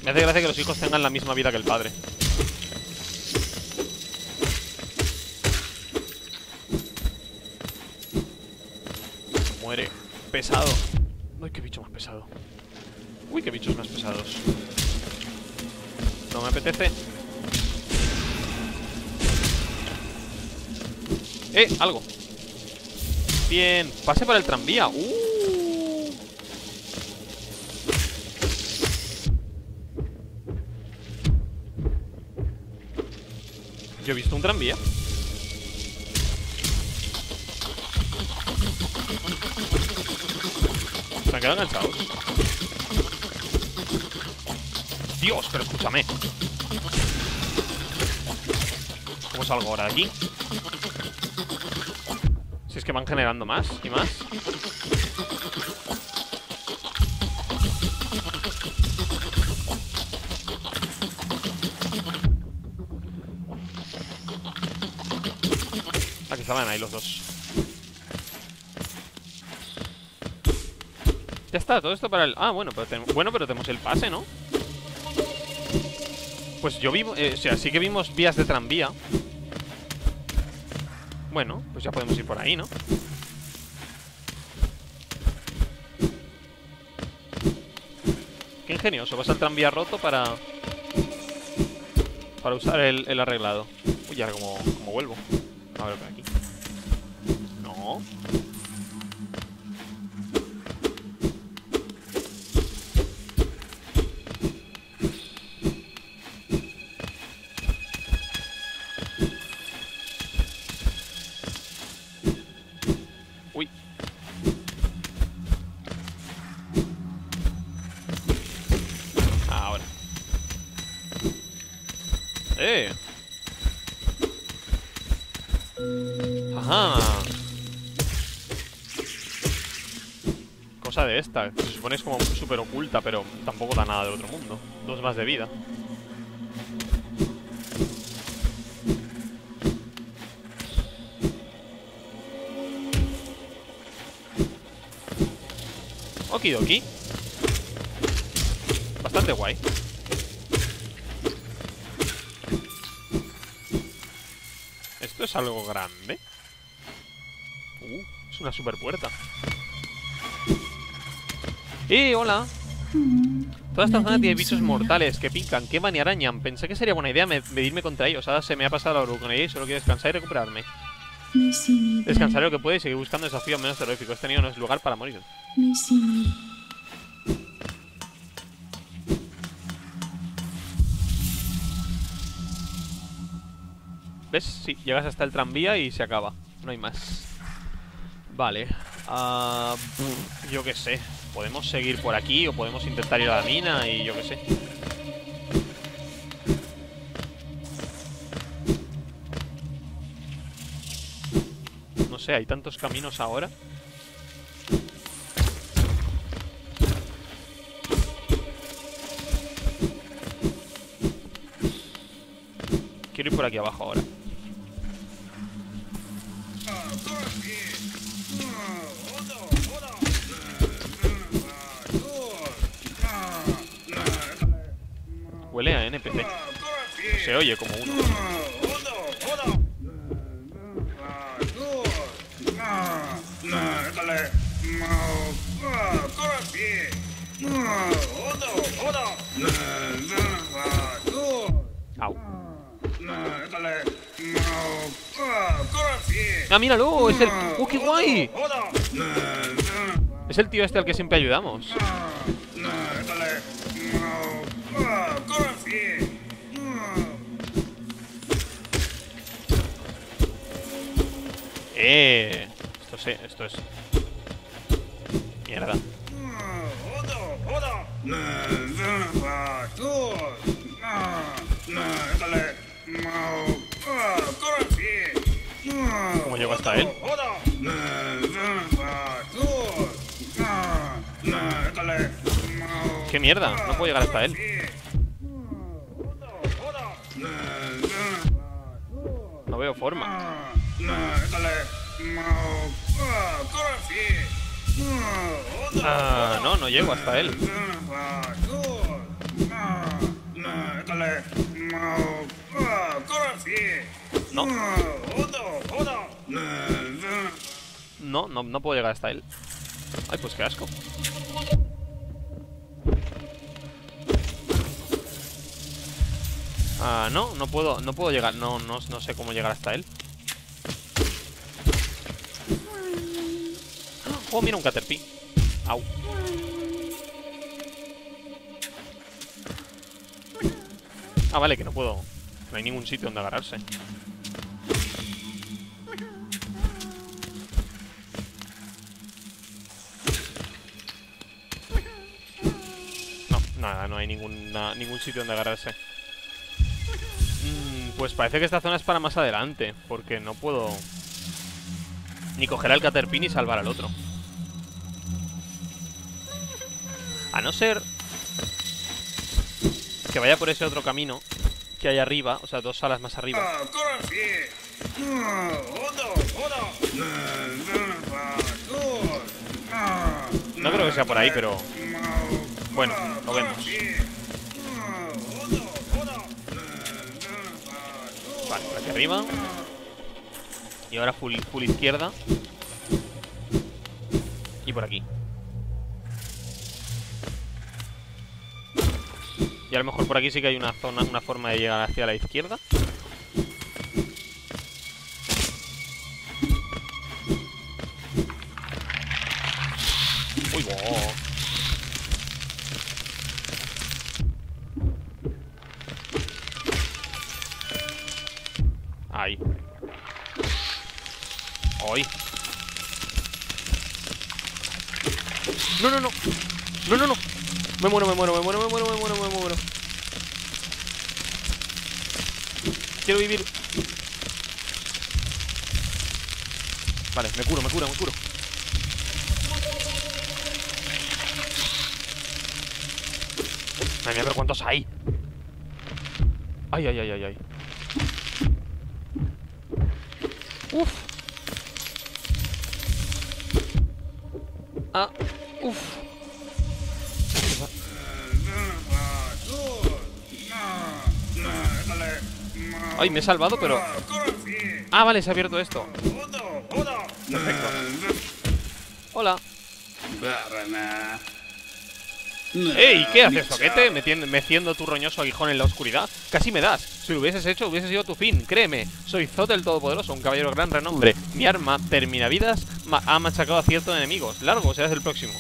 Me hace gracia que los hijos tengan la misma vida que el padre. Muere. Pesado. Ay, qué bicho más pesado. Uy, qué bichos más pesados. No me apetece. Algo. Bien. Pase por el tranvía. Yo he visto un tranvía. Se han quedado enganchados. Dios, pero escúchame. ¿Cómo salgo ahora de aquí? Si es que van generando más y más. Aquí estaban ahí los dos. Ya está, todo esto para el... Ah, bueno, pero tenemos el pase, ¿no? Pues yo vivo, sí que vimos vías de tranvía. Bueno, pues ya podemos ir por ahí, ¿no? Qué ingenioso, vas al tranvía roto para usar el arreglado. Uy, ahora como vuelvo. A ver, por aquí. No. De esta, se supone es como súper oculta, pero tampoco da nada del otro mundo. 2 más de vida. Okidoki. Bastante guay. Esto es algo grande. Es una super puerta. ¡Hola! Toda esta zona tiene bichos mortales que pican, queman y arañan. Pensé que sería buena idea medirme contra ellos. Ahora se me ha pasado la bruconería y solo quiero descansar y recuperarme. Descansaré lo que pueda y seguir buscando desafíos menos terroríficos. Este nido no es lugar para morir. ¿Ves? Sí, llegas hasta el tranvía y se acaba. No hay más. Vale. Yo qué sé. Podemos seguir por aquí o podemos intentar ir a la mina y yo qué sé. No sé, hay tantos caminos ahora. quiero ir por aquí abajo ahora. Huele a NPC. Se oye como uno. Au. Ah, míralo, es el... ¡Oh, qué guay! Es el tío este al que siempre ayudamos. Esto sí, esto es... Mierda. ¿Cómo llego hasta él? ¡Qué mierda! No puedo llegar hasta él. No veo forma. Ah, no, no llego hasta él. No. No, no, no puedo llegar hasta él. Ay, pues qué asco. Ah, no, no puedo llegar. No sé cómo llegar hasta él. Oh, mira un Caterpie. Au. Ah, vale, que no puedo. No hay ningún sitio donde agarrarse. No, nada, no hay ningún sitio donde agarrarse. Pues parece que esta zona es para más adelante, porque no puedo ni coger al Caterpie ni salvar al otro. A no ser que vaya por ese otro camino que hay arriba, o sea, dos salas más arriba. No creo que sea por ahí, pero... Bueno, lo vemos. Vale, por aquí arriba. Y ahora full izquierda. Y por aquí. Y a lo mejor por aquí sí que hay una zona, una forma de llegar hacia la izquierda. Uy, wow. Ahí. Hoy. No. Me muero. Quiero vivir. Vale, me curo. Ay, mira, pero cuántos hay. Ay. Uf. Ah, uf. Ay, me he salvado, pero... Ah, vale, se ha abierto esto. Perfecto. Hola. Ey, ¿qué haces, toquete? Meciendo tu roñoso aguijón en la oscuridad. Casi me das. Si lo hubieses hecho, hubiese sido tu fin. Créeme, soy Zot el Todopoderoso, un caballero de gran renombre. Mi arma, terminavidas, ha machacado a ciertos enemigos. Largo, serás el próximo.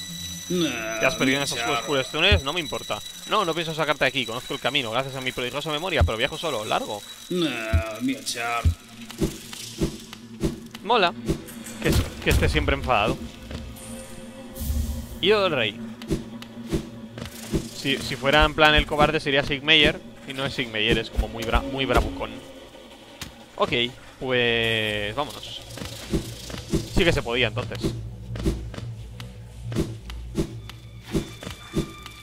Te has perdido en esos oscuros túneles, no me importa. No pienso sacarte de aquí, conozco el camino, gracias a mi prodigiosa memoria, pero viajo solo, largo. Mola que esté siempre enfadado. Ido del Rey. Si fuera en plan el cobarde sería Sigmeyer, y no es Sigmeyer, es como muy bravucón. Ok, pues vámonos. Sí que se podía entonces.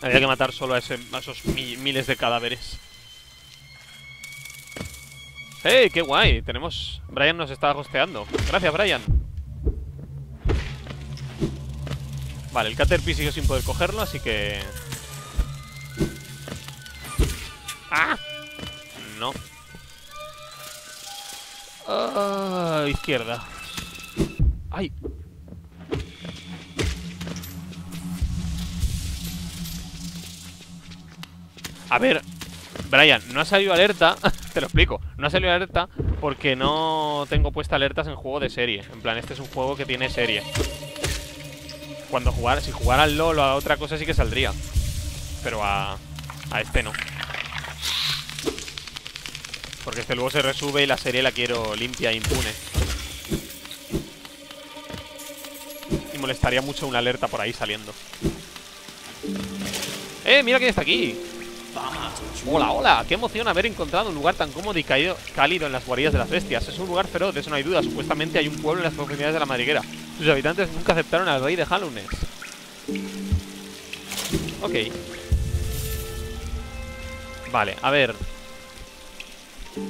Había que matar solo a esos miles de cadáveres. ¡Hey! ¡Qué guay! Tenemos... Brian nos está hosteando. Gracias, Brian. Vale, el Caterpie sigue sin poder cogerlo, así que... ¡Ah! No. Ah, izquierda. ¡Ay! A ver, Brian, no ha salido alerta. Te lo explico. No ha salido alerta porque no tengo puesta alertas en juego de serie. En plan, este es un juego que tiene serie. Cuando jugar, si jugara al LoL o a otra cosa sí que saldría. Pero a este no. Porque este luego se resube y la serie la quiero limpia e impune. Y molestaría mucho una alerta por ahí saliendo. ¡Eh! ¡Mira quién está aquí! Hola, hola, qué emoción haber encontrado un lugar tan cómodo y cálido en las guaridas de las bestias. Es un lugar feroz, de eso no hay duda. Supuestamente hay un pueblo en las profundidades de la madriguera. Sus habitantes nunca aceptaron al rey de Hollow Knight. Ok. Vale, a ver.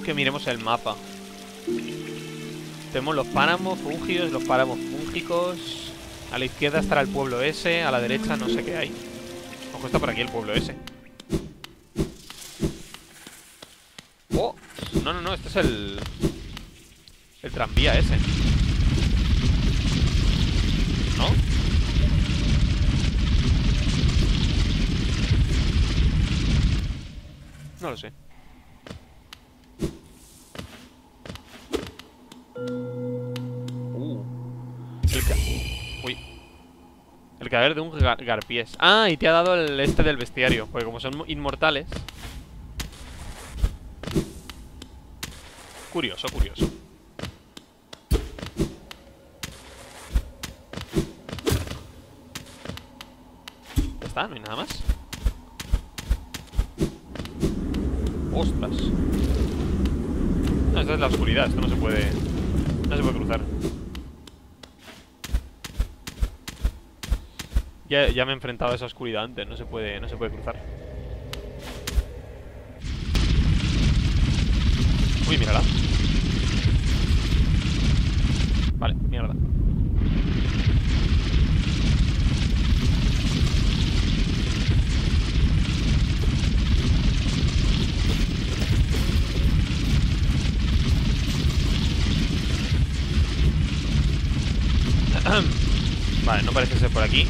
Que miremos el mapa. Tenemos los páramos fungidos, los páramos fúngicos. A la izquierda estará el pueblo ese, a la derecha no sé qué hay. Ojo, está por aquí el pueblo ese. Oh, no, no, no, este es el tranvía ese, ¿no? No lo sé. Uy. El cadáver de un garpiés. Ah, y te ha dado el este del bestiario, porque como son inmortales. Curioso, curioso. Ya está, no hay nada más. Ostras. No, esta es la oscuridad, esto no se puede... No se puede cruzar. Ya me he enfrentado a esa oscuridad antes, no se puede cruzar. Uy, mírala. Vale, mierda. Vale, no parece ser por aquí.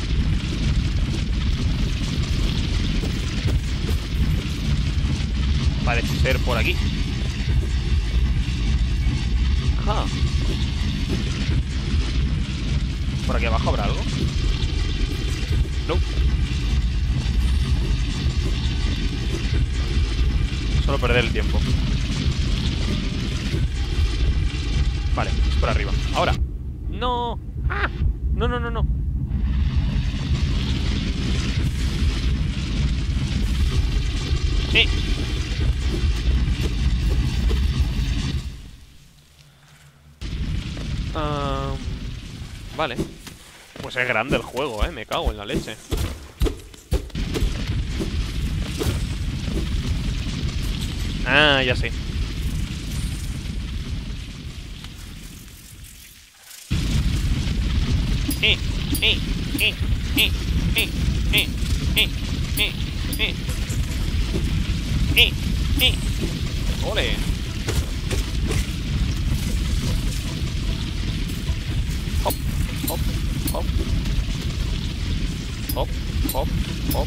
Parece ser por aquí. Ah. ¿Por aquí abajo habrá algo? No. Solo perder el tiempo. Vale, es por arriba. Ahora. No. ¡Ah! No, no, no, no. Sí. Vale. Pues es grande el juego, me cago en la leche. Ah, ya sé. Ole. Hop, hop, hop, hop, hop,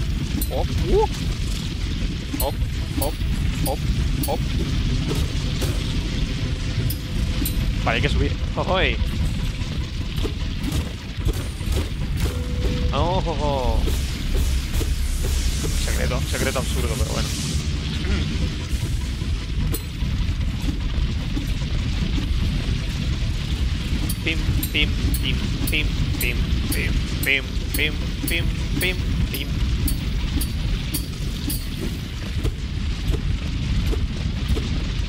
hop, hop, hop, hop, hop. Vale, hay que subir. ¡Ojoy! ¡Ojojo! Secreto, secreto absurdo, pero bueno. Pim, pim, pim, pim, pim, pim, pim, pim, pim, pim, pim.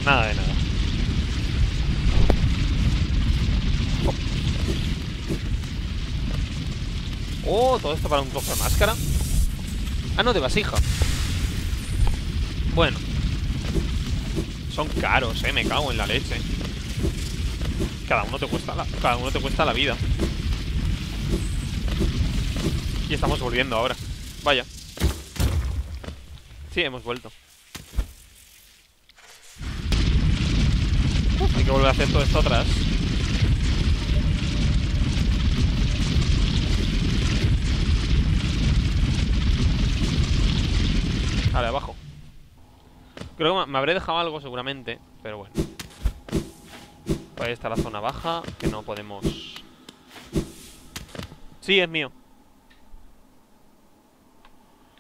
Nada de nada. Oh, todo esto para un cofre máscara. Ah, no, de vasija. Bueno. Son caros, me cago en la leche. Cada uno te cuesta la vida. Y estamos volviendo ahora. Vaya. Sí, hemos vuelto. Hay que volver a hacer todo esto atrás. Vale, abajo. Creo que me habré dejado algo seguramente, pero bueno. Ahí está la zona baja, que no podemos... Sí, es mío.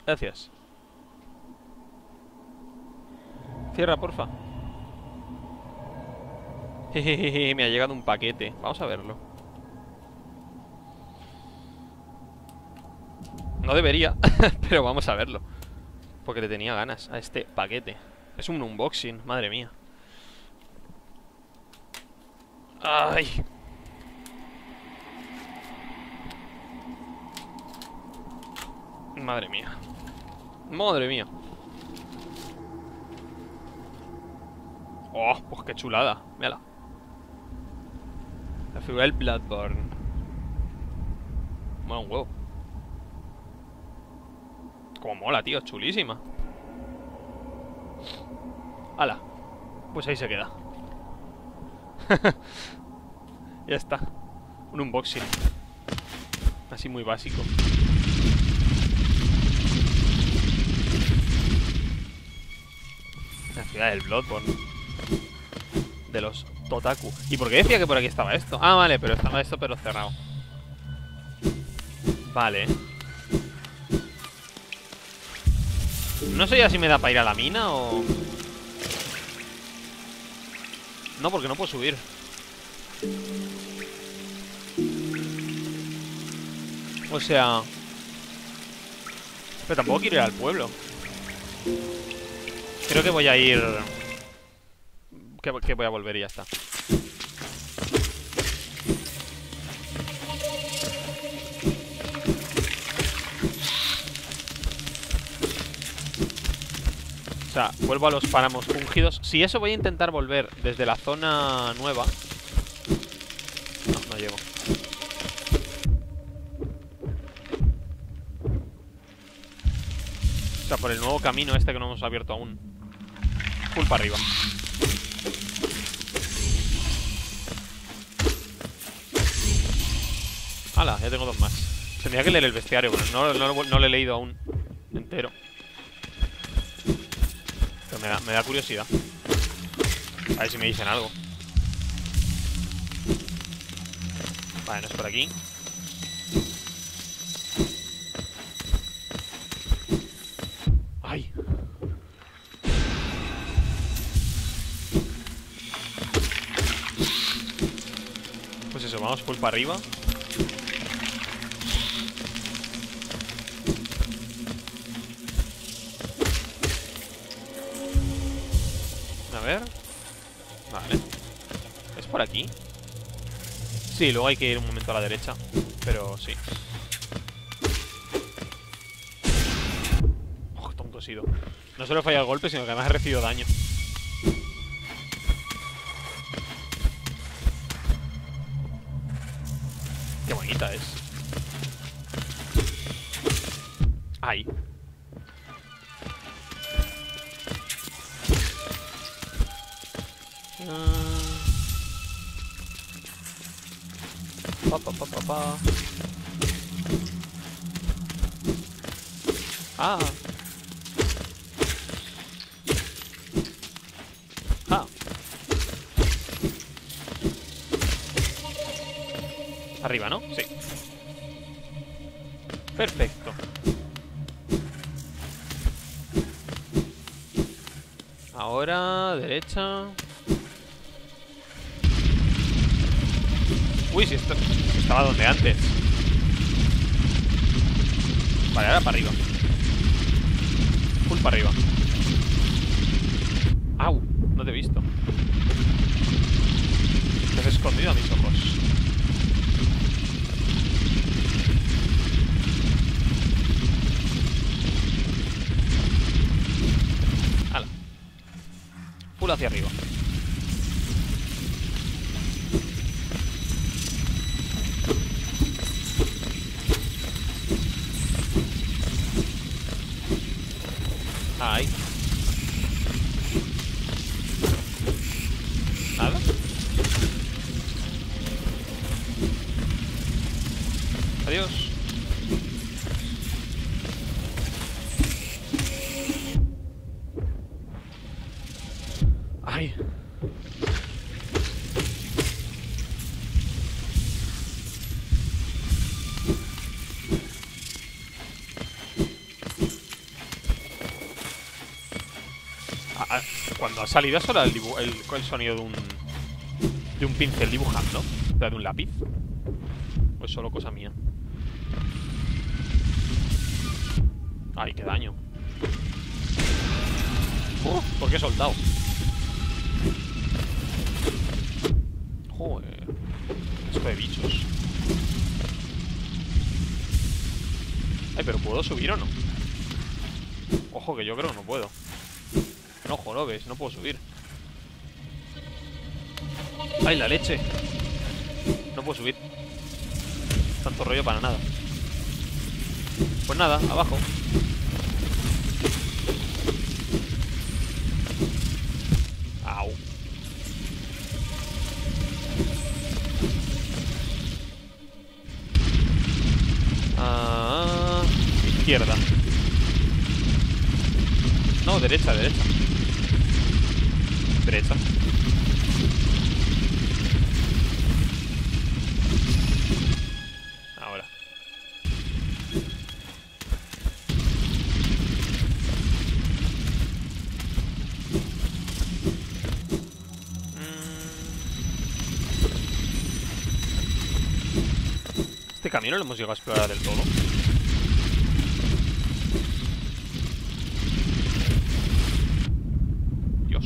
Gracias. Cierra, porfa. Me ha llegado un paquete. Vamos a verlo. No debería, pero vamos a verlo. Porque le tenía ganas a este paquete. Es un unboxing, madre mía. Ay. Madre mía. Madre mía. Oh, pues qué chulada. Mírala. La figura del Bloodborne. Mola un huevo. Como mola, tío, chulísima. Ala. Pues ahí se queda. Ya está. Un unboxing. Así muy básico. La ciudad del Bloodborne. De los Totaku. ¿Y por qué decía que por aquí estaba esto? Ah, vale, pero estaba esto pero cerrado. Vale. No sé ya si me da para ir a la mina o... No, porque no puedo subir. O sea... Pero tampoco quiero ir al pueblo. Creo que voy a ir... Que voy a volver y ya está. O sea, vuelvo a los páramos fungidos. Si eso voy a intentar volver desde la zona nueva. No, no llego. O sea, por el nuevo camino este que no hemos abierto aún. Full para arriba. Hala, ya tengo dos más. Tendría que leer el bestiario, pero no lo he leído aún entero. Me da curiosidad. A ver si me dicen algo. Vale, no es por aquí. Ay. Pues eso, vamos full para arriba. A ver. Vale. ¿Es por aquí? Sí, luego hay que ir un momento a la derecha. Pero sí. Oh, tonto he sido. No solo he fallado el golpe, sino que además he recibido daño. Qué bonita es. Ahí. Ah. Ah. Arriba, ¿no? Sí. Perfecto. Ahora, derecha. Uy, si esto estaba donde antes. Vale, ahora para arriba. Full para arriba. Au, no te he visto. Te has escondido a mis ojos. Hala. culo hacia arriba. Ahí. Nada. Adiós. Ay. Cuando ha salido solo el sonido de un pincel dibujando, o sea, de un lápiz. Pues solo cosa mía. Ay, qué daño. ¿Por qué he soltado? Joder. Esto de bichos. Ay, pero ¿puedo subir o no? Ojo, que yo creo que no puedo. No jorobes, no puedo subir. ¡Ay, la leche! No puedo subir. Tanto rollo para nada. Pues nada, abajo. Au. Ah, izquierda. No, derecha, derecha. Derecha. Ahora. Este camino lo hemos llegado a explorar del todo. Dios.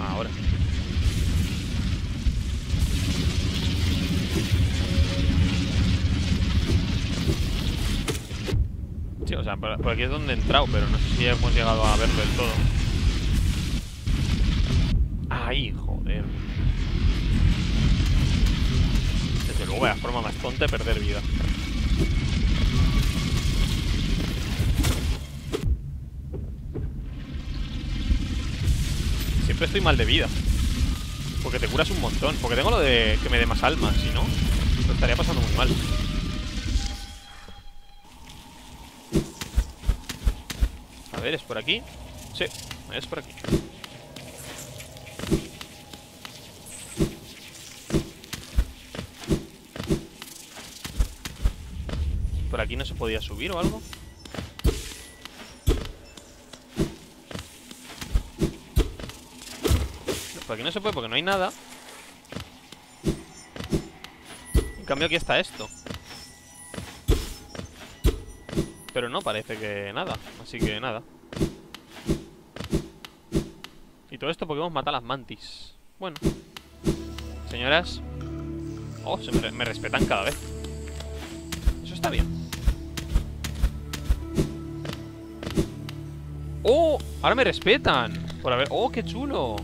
Ahora. Sí, o sea, por aquí es donde he entrado, pero no sé si hemos llegado a verlo del todo. ¡Ay, joder! Desde luego, la forma más tonta de perder vida. Siempre estoy mal de vida. Porque te curas un montón. Porque tengo lo de que me dé más almas. Si no, lo estaría pasando muy mal. A ver, ¿es por aquí? Sí, es por aquí. ¿Por aquí no se podía subir o algo? Aquí no se puede porque no hay nada. En cambio aquí está esto. Pero no parece que nada. Así que nada. Y todo esto porque hemos matado a las mantis. Bueno. Señoras. Oh, me respetan cada vez. Eso está bien. Oh, ahora me respetan. Por haber... Oh, qué chulo.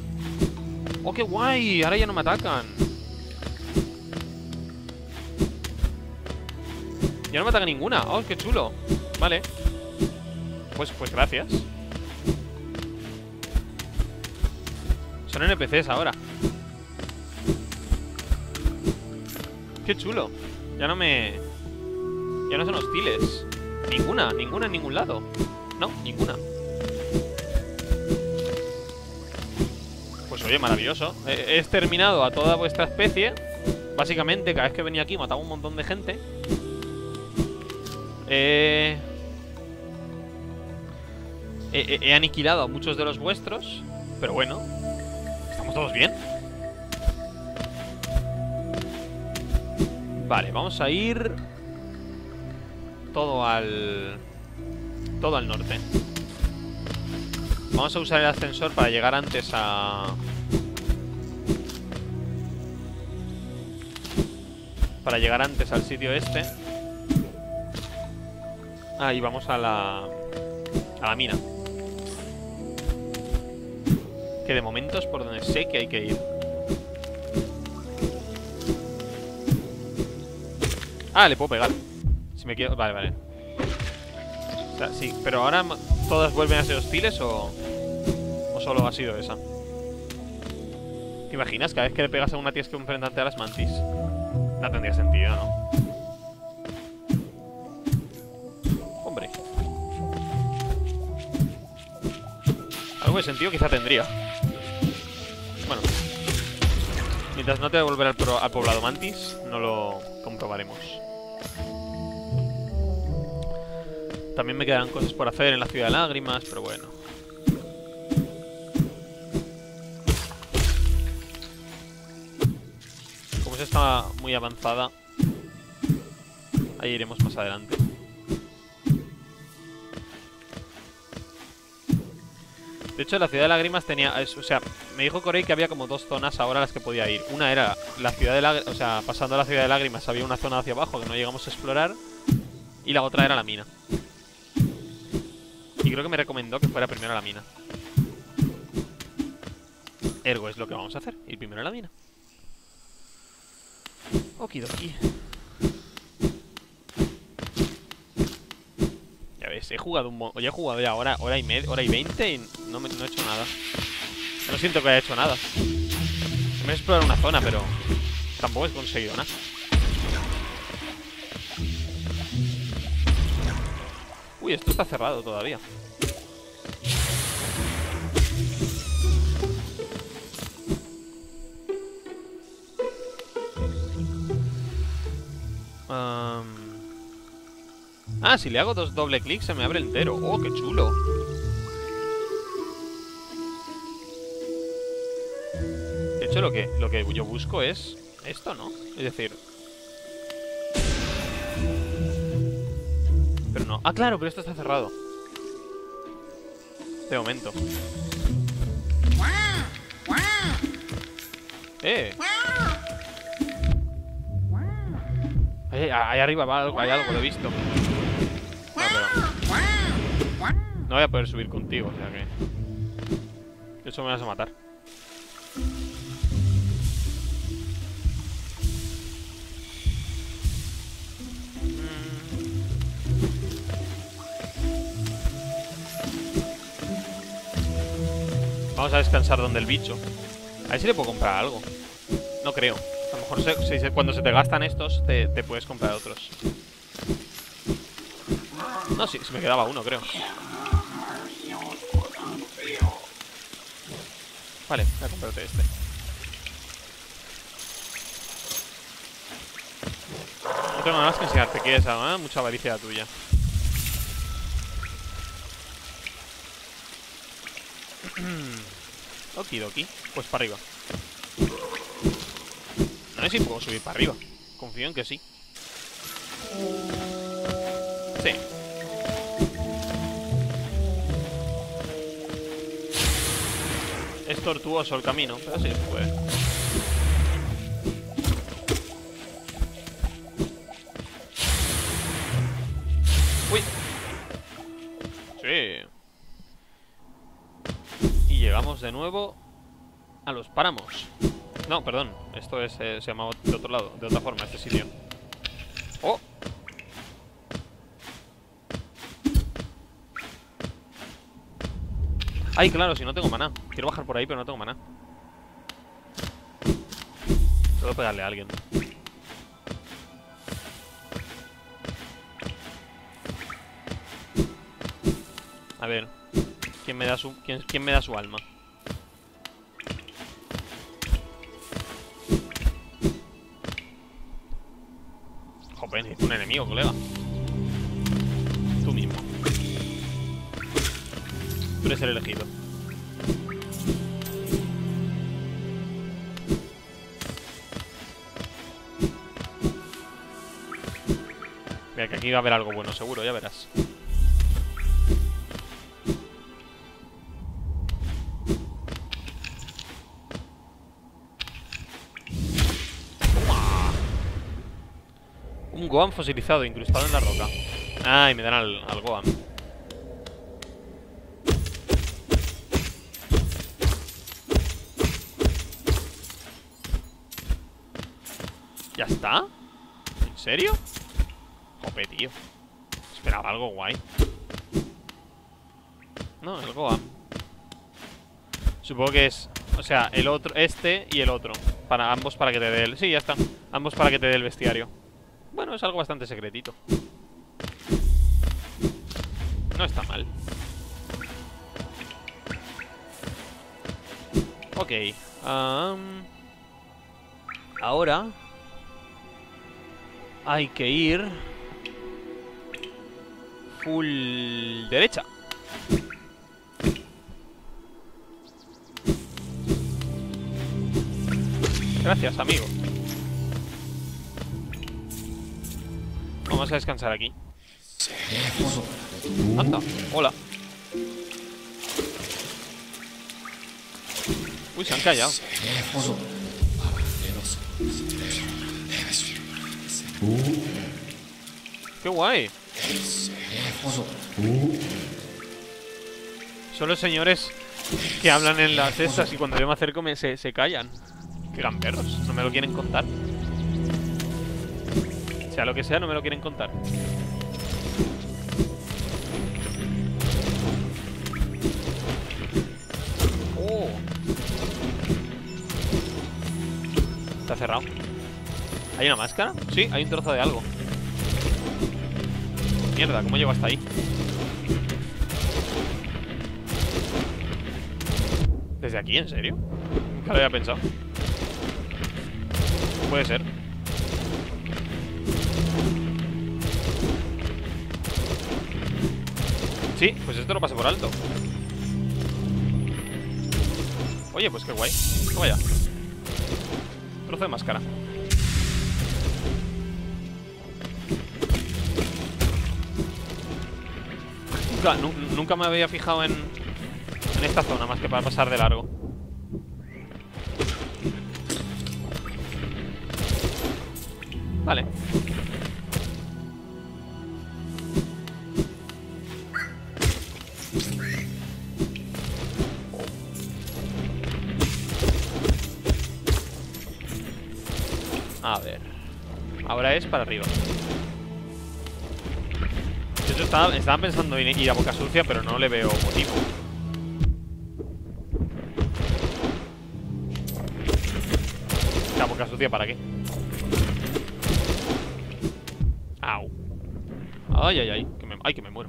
¡Oh, qué guay! Ahora ya no me atacan. Ya no me ataca ninguna. ¡Oh, qué chulo! Vale. Pues gracias. Son NPCs ahora. ¡Qué chulo! Ya no son hostiles. Ninguna en ningún lado. No, ninguna. Oye, maravilloso. He exterminado a toda vuestra especie. Básicamente, cada vez que venía aquí mataba un montón de gente. He aniquilado a muchos de los vuestros. Pero bueno, estamos todos bien. Vale, vamos a ir todo al norte. Vamos a usar el ascensor para llegar antes a... Para llegar antes al sitio este. Ahí vamos a la... A la mina. Que de momento es por donde sé que hay que ir. Ah, le puedo pegar. Si me quiero... Vale, vale. O sea, sí, pero ahora todas vuelven a ser hostiles o solo ha sido esa. ¿Te imaginas? Cada vez que le pegas a una tienes que enfrentarte a las mantis. No tendría sentido, ¿no? Hombre. Algo de sentido quizá tendría. Bueno. Mientras no te devolver al poblado mantis, no lo comprobaremos. También me quedan cosas por hacer en la ciudad de lágrimas, pero bueno. Está muy avanzada. Ahí iremos más adelante. De hecho, la ciudad de lágrimas tenía... O sea, me dijo Corey que había como dos zonas ahora a las que podía ir. Una era la ciudad de lágrimas. O sea, pasando a la ciudad de lágrimas había una zona hacia abajo que no llegamos a explorar. Y la otra era la mina. Y creo que me recomendó que fuera primero a la mina. Ergo es lo que vamos a hacer. Ir primero a la mina. Okidoki. Ya ves, he jugado un montón. Ya he jugado ya hora y 20 y no he hecho nada. No siento que haya hecho nada. Me he explorado una zona, pero tampoco he conseguido nada. Uy, esto está cerrado todavía. Ah, si le hago dos doble clic se me abre entero. Oh, qué chulo. De hecho, lo que yo busco es esto, ¿no? Es decir... Pero no. Ah, claro, pero esto está cerrado. De momento. Ahí arriba va algo, hay algo, lo he visto. No, pero... no voy a poder subir contigo, o sea que... De hecho me vas a matar. Vamos a descansar donde el bicho. A ver si le puedo comprar algo. No creo. A lo mejor cuando se te gastan estos, te puedes comprar otros. No, sí, se me quedaba uno, creo. Vale, voy a comprarte este. No tengo nada más que enseñarte, que es mucha avaricia tuya. Okidoki, pues para arriba. No sé si puedo subir para arriba. Confío en que sí. Sí. Es tortuoso el camino, pero sí se puede. Uy. Sí. Y llegamos de nuevo a los páramos. No, perdón, esto es, se llama de otro lado, de otra forma, este sitio. ¡Oh! ¡Ay, claro! Si no tengo maná. Quiero bajar por ahí, pero no tengo maná. Puedo pegarle a alguien. A ver, ¿quién me da su alma? Es un enemigo, colega. Tú mismo. Tú eres el elegido. Mira, que aquí va a haber algo bueno, seguro, ya verás. Gohan fosilizado, incrustado en la roca. Ay, me dan al Gohan. está. ¿En serio? Jope, tío. Esperaba algo guay. No, el Gohan. Supongo que es... O sea, el otro, este y el otro. Para ambos para que te dé el... Sí, ya está. Ambos para que te dé el bestiario. Bueno, es algo bastante secretito. No está mal. Ok. Ahora hay que ir full derecha. Gracias, amigo. Vamos a descansar aquí. Anda, hola. Uy, se han callado. ¡Qué guay! Son los señores que hablan en las cestas y cuando yo me acerco se callan. ¡Qué gamberros! No me lo quieren contar. Sea lo que sea, no me lo quieren contar. ¡Oh! Está cerrado. ¿Hay una máscara? Sí, hay un trozo de algo. Mierda, ¿cómo llego hasta ahí? ¿Desde aquí? ¿En serio? Nunca lo había pensado. Puede ser. Sí, pues esto lo pasé por alto. Oye, pues qué guay. Vaya. Trozo de máscara. Nunca me había fijado en esta zona, más que para pasar de largo. Vale. A ver. Ahora es para arriba. Estaba pensando en ir a Boca Sucia, pero no le veo motivo. ¿La Boca Sucia para qué? Au. Ay, ay, ay. Ay, que me muero.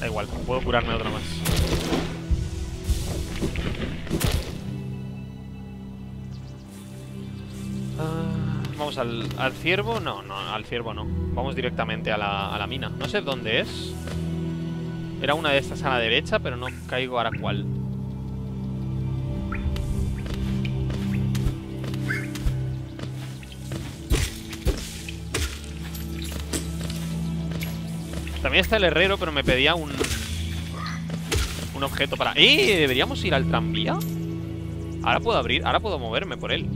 Da igual, puedo curarme otra más. Vamos al ciervo. No, al ciervo no. Vamos directamente a la mina. No sé dónde es. Era una de estas a la derecha, pero no caigo ahora cuál. También está el herrero, pero me pedía un objeto para... ¡Eh! ¿Deberíamos ir al tranvía? Ahora puedo abrir, ahora puedo moverme por él.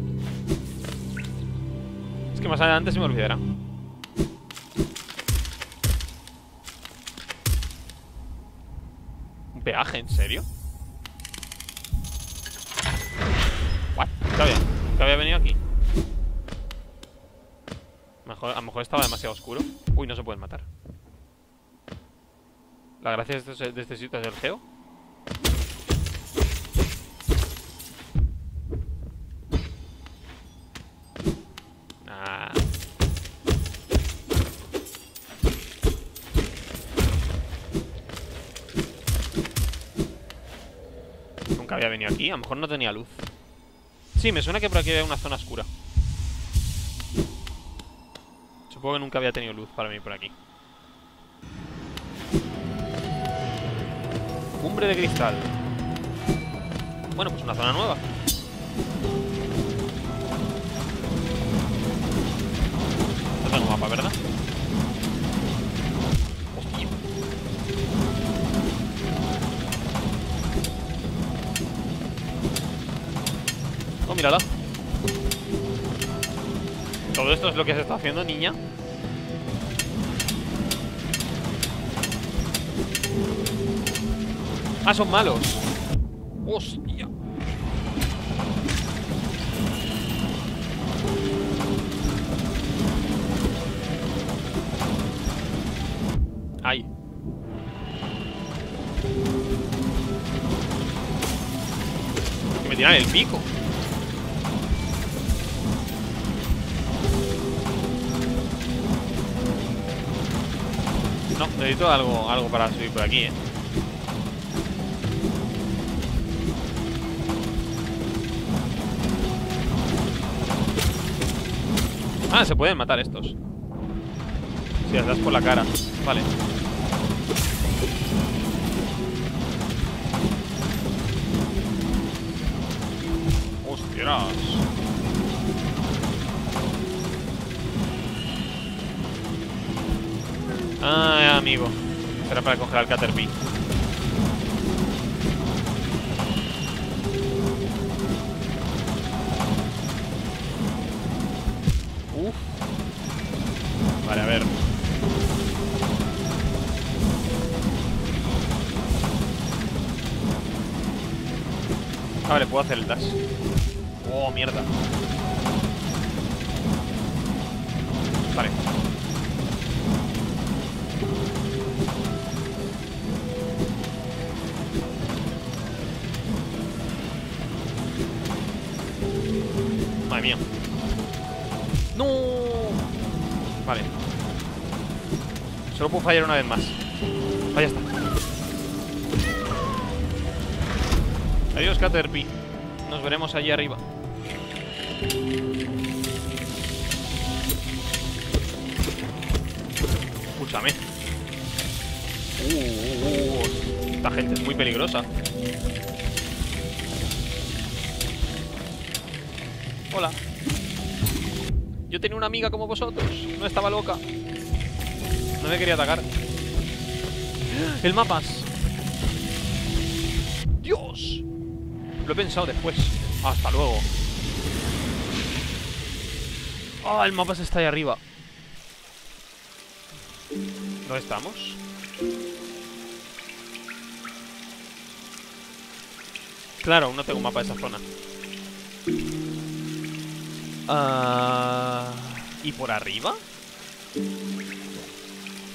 Que más adelante se me olvidará. ¿Un peaje? ¿En serio? ¿What? ¿Qué había venido aquí? A lo mejor estaba demasiado oscuro. Uy, no se pueden matar. La gracia de este sitio es el geo. Nunca había venido aquí, a lo mejor no tenía luz. Sí, me suena que por aquí había una zona oscura. Supongo que nunca había tenido luz para venir por aquí. Cumbre de Cristal. Bueno, pues una zona nueva. Tengo mapa, ¿verdad? Hostia. Oh, mírala. ¿Todo esto es lo que se está haciendo, niña? Ah, son malos. Hostia. tiran el pico. No, necesito algo para subir por aquí, eh. Ah, se pueden matar estos. Si las das por la cara. Vale. Hostias. Ah, amigo. Será para coger al Caterpie. Vale, a ver. Ah, vale, puedo hacer el dash. Oh, mierda. Vale. Madre mía. ¡No! Vale. Solo puedo fallar una vez más. Ahí está. Adiós, Caterpie. Nos veremos allí arriba. Escúchame. Esta gente es muy peligrosa. Hola. Yo tenía una amiga como vosotros. No estaba loca. No me quería atacar. ¡El mapas! ¡Dios! Lo he pensado después. Hasta luego. ¡Ah! ¡Oh, el mapas está ahí arriba! ¿Dónde estamos? Claro, aún no tengo un mapa de esa zona. ¿Y por arriba?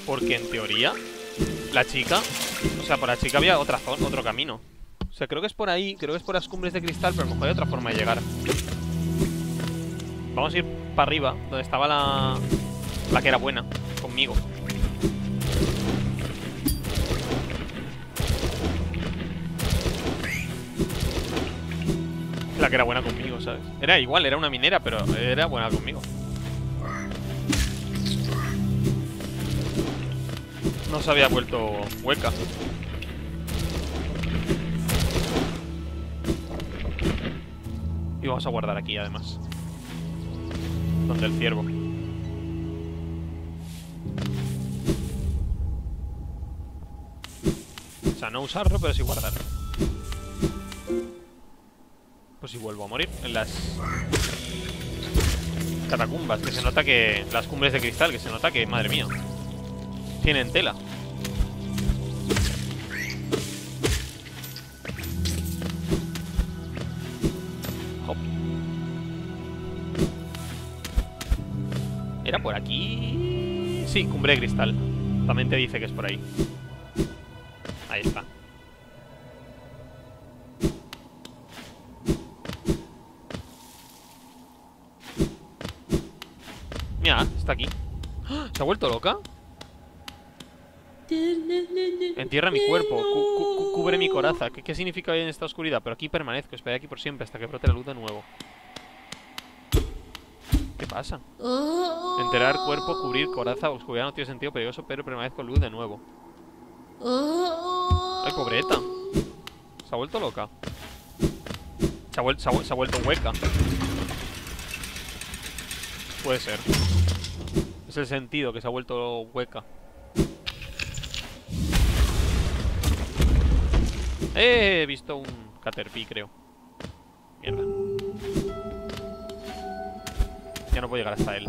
Porque en teoría, la chica... O sea, para la chica había otra zona, otro camino. O sea, creo que es por ahí, creo que es por las cumbres de cristal, pero a lo mejor hay otra forma de llegar. Vamos a ir para arriba, donde estaba la que era buena, conmigo. La que era buena conmigo, ¿sabes? Era igual, era una minera, pero era buena conmigo. No se había vuelto hueca. Y vamos a guardar aquí, además. Donde el ciervo. O sea, no usarlo, pero sí guardarlo. Pues si vuelvo a morir en las catacumbas, que se nota que... Las cumbres de cristal, que se nota que... Madre mía. Tienen tela. Hop. ¿Era por aquí? Sí, Cumbre de Cristal. También te dice que es por ahí. Ahí está. Mira, está aquí. ¿Se ha vuelto loca? Entierra mi cuerpo, cubre mi coraza. ¿Qué significa hoy en esta oscuridad? Pero aquí permanezco, esperaré aquí por siempre hasta que brote la luz de nuevo. ¿Qué pasa? Enterrar cuerpo, cubrir coraza, oscuridad no tiene sentido peligroso, pero permanezco luz de nuevo. Ay, pobreta. Se ha vuelto loca. Se ha vuelto hueca. Puede ser. Es el sentido que se ha vuelto hueca. He visto un Caterpie, creo. Mierda. Ya no puedo llegar hasta él.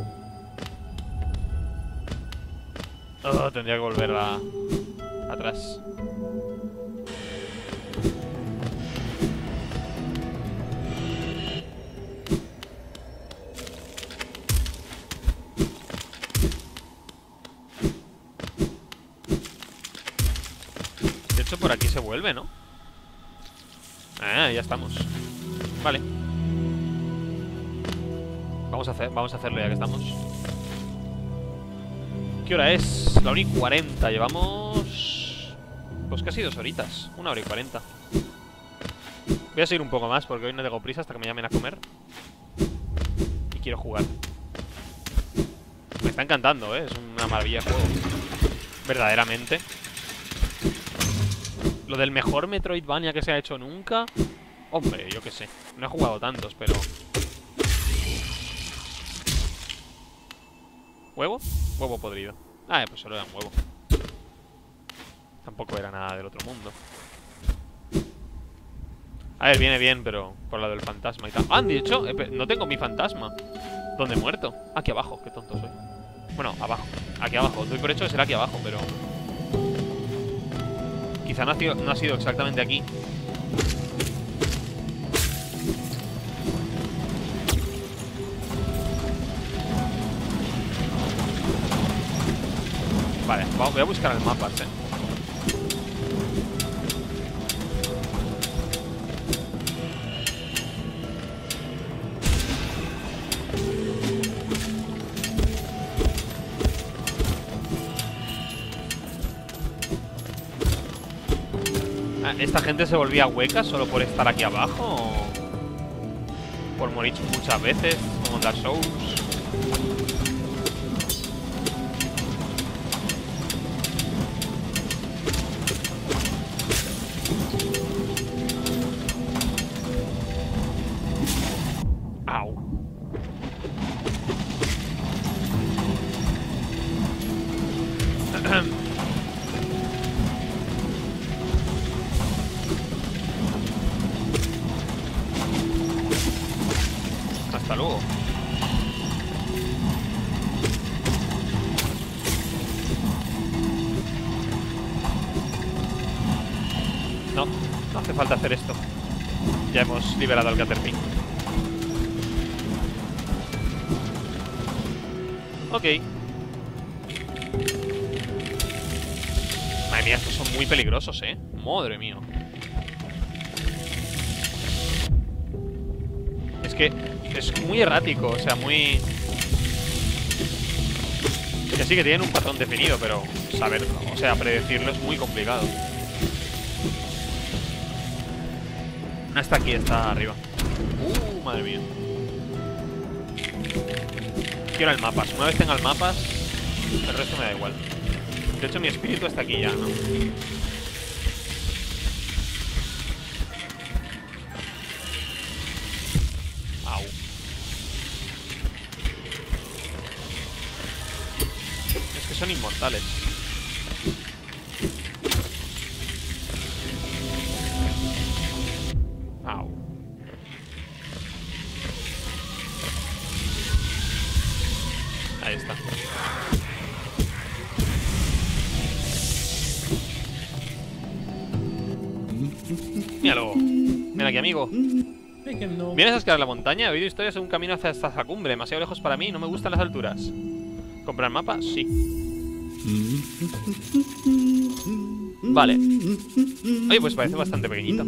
Oh, tendría que volver atrás. Ah, ya estamos. Vale. Vamos a hacerlo ya que estamos. ¿Qué hora es? La 1:40. Llevamos... pues casi 2 horitas. 1:40. Voy a seguir un poco más porque hoy no tengo prisa hasta que me llamen a comer. Y quiero jugar. Me está encantando, ¿eh? Es una maravilla de juego. Verdaderamente. Lo del mejor Metroidvania que se ha hecho nunca... hombre, yo qué sé. No he jugado tantos, pero... ¿huevo? Huevo podrido. Ah, pues solo era un huevo. Tampoco era nada del otro mundo. A ver, viene bien, pero por lo del fantasma y tal. Ah, de hecho, no tengo mi fantasma. ¿Dónde he muerto? Aquí abajo, qué tonto soy. Bueno, abajo. Aquí abajo. Doy por hecho que será aquí abajo, pero... quizá no ha sido exactamente aquí. Vale, voy a buscar el mapa, ¿sí? ¿Esta gente se volvía hueca solo por estar aquí abajo? ¿O por morir muchas veces, como en Dark Souls? Au. Hasta luego. No, no hace falta hacer esto. Ya hemos liberado al Caterpie. Ok. Madre mía, estos son muy peligrosos, ¿eh? Madre mía. Es que... es muy errático, o sea, muy... que sí que tienen un patrón definido, pero saberlo, o sea, predecirlo es muy complicado. No está aquí, está arriba. Madre mía. Quiero el mapas. Una vez tenga el mapas, el resto me da igual. De hecho, mi espíritu está aquí ya, ¿no? Son inmortales. Au. Ahí está. Míralo. Ven aquí, amigo. ¿Vienes a escalar la montaña? He oído historias de un camino hacia esta cumbre. Demasiado lejos para mí y no me gustan las alturas. ¿Comprar mapa? Sí. Vale. Oye, pues parece bastante pequeñito.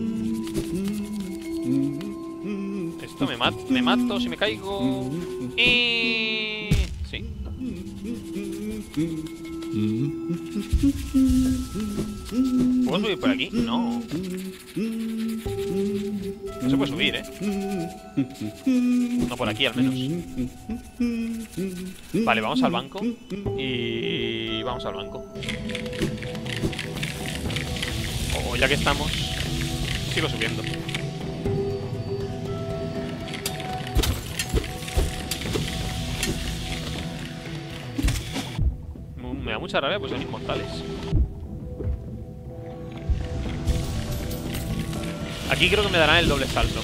Esto me mato si me caigo. Sí. ¿Puedo subir por aquí? No. No se puede subir, ¿eh? No por aquí, al menos. Vale, vamos al banco. Y... vamos al banco. O ya que estamos, sigo subiendo. Me da mucha rabia, pues son inmortales. Aquí creo que me darán el doble salto.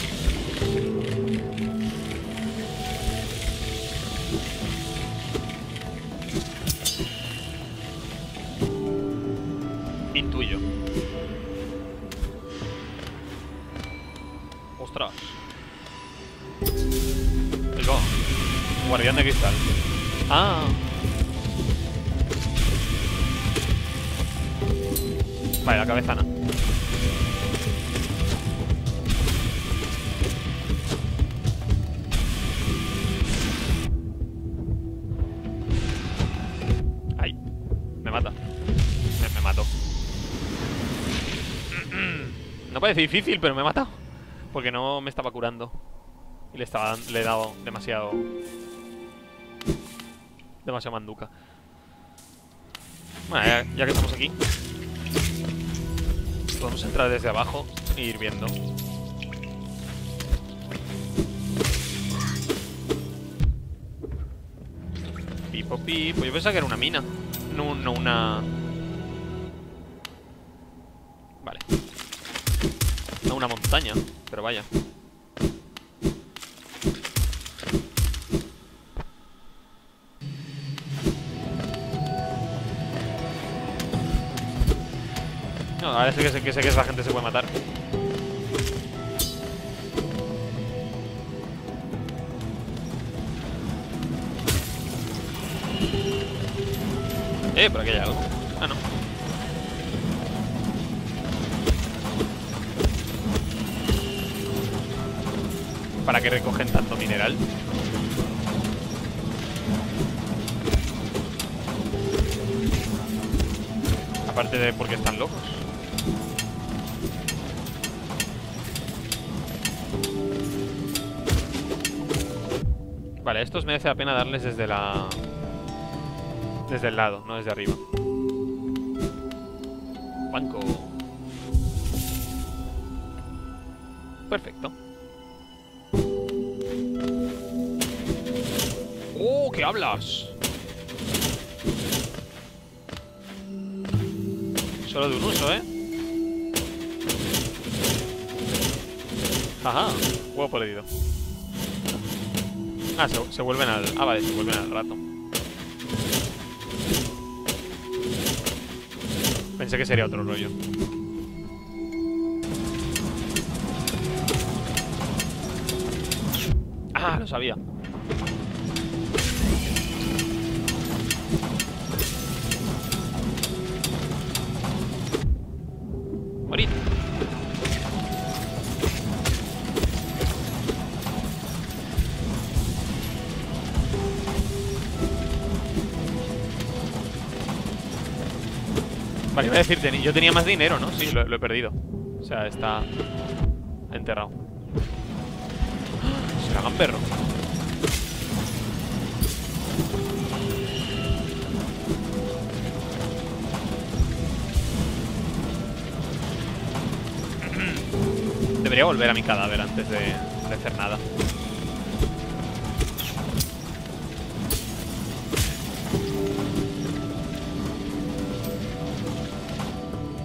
Intuyo. Ostras. Digo, Guardián de Cristal. Ah. Vale, la cabezana. No parece difícil, pero me ha matado. Porque no me estaba curando. Y le he dado demasiado... demasiado manduca. Bueno, ya que estamos aquí, podemos entrar desde abajo e ir viendo. Pipo, pipo. Yo pensaba que era una mina. No, no una... Vale. No una montaña, pero vaya. No, ahora sí que sé que esa gente se puede matar. Pero aquí hay algo. Ah, no. ¿Para qué recogen tanto mineral? Aparte de porque están locos. Vale, a estos merece la pena darles desde la... desde el lado, no desde arriba. Banco. Perfecto. ¡Oh! ¿Qué hablas? Solo de un uso, ¿eh? Ajá. Huevo perdido. Ah, se vuelven al... ah, vale, se vuelven al rato. Pensé que sería otro rollo. Ah, lo sabía. Morid. Vale, iba a decirte, yo tenía más dinero, ¿no? Sí, lo he perdido. O sea, está enterrado. ¡Se la hagan perro! Debería volver a mi cadáver antes de hacer nada.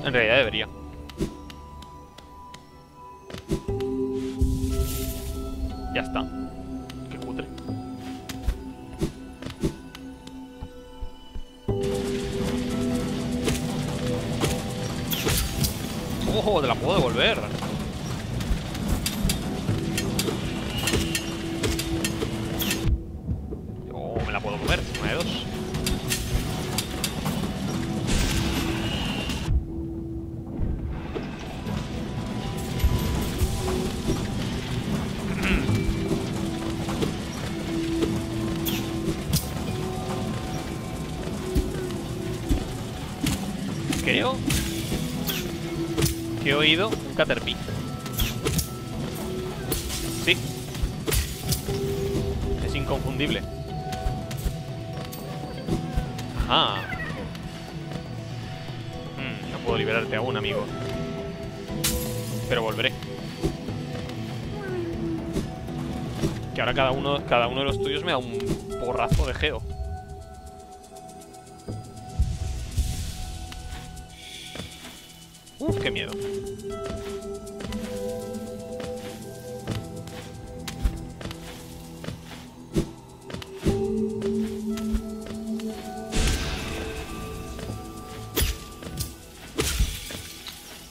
En realidad debería. Ya está. Qué cutre. ¡Oh! Te la puedo devolver. Oh, me la puedo comer. Una de dos. Un Caterpie. Sí. Es inconfundible. Ajá. No puedo liberarte aún, amigo. Pero volveré. Que ahora cada uno de los tuyos me da un porrazo de geo. Uf, qué miedo.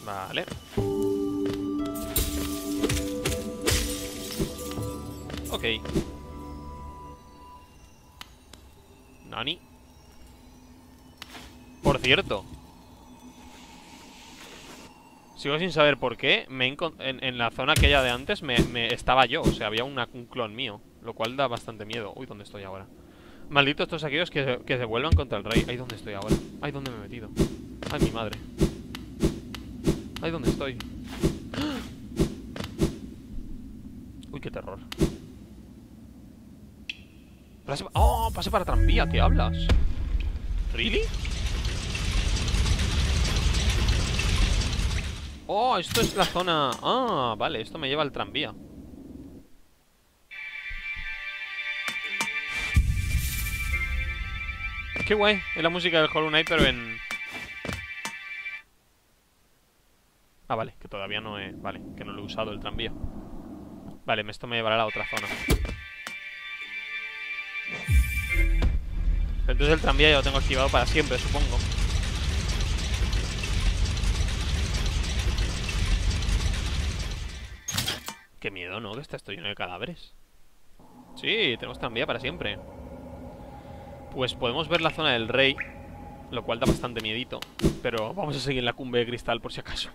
Vale. Ok. Nani. Por cierto, sigo sin saber por qué me en la zona aquella de antes me estaba yo. O sea, había un clon mío, lo cual da bastante miedo. Uy, ¿dónde estoy ahora? Malditos todos aquellos que se vuelvan contra el rey. Ay, ¿dónde estoy ahora? Ay, ¿dónde me he metido? Ay, mi madre. Ay, ¿dónde estoy? Uy, qué terror. ¡Oh! Pasé para tranvía, ¿qué hablas? ¿Really? ¡Oh! Esto es la zona... Ah, vale, esto me lleva al tranvía. ¡Qué guay! Es la música del Hollow Knight, pero en... Ah, vale, que todavía no he... Vale, que no lo he usado el tranvía. Vale, esto me llevará a la otra zona. Entonces el tranvía ya lo tengo activado para siempre, supongo. Qué miedo, ¿no? Que está esto lleno de cadáveres. Sí, tenemos tranvía para siempre. Pues podemos ver la zona del rey, lo cual da bastante miedito. Pero vamos a seguir en la cumbre de cristal por si acaso.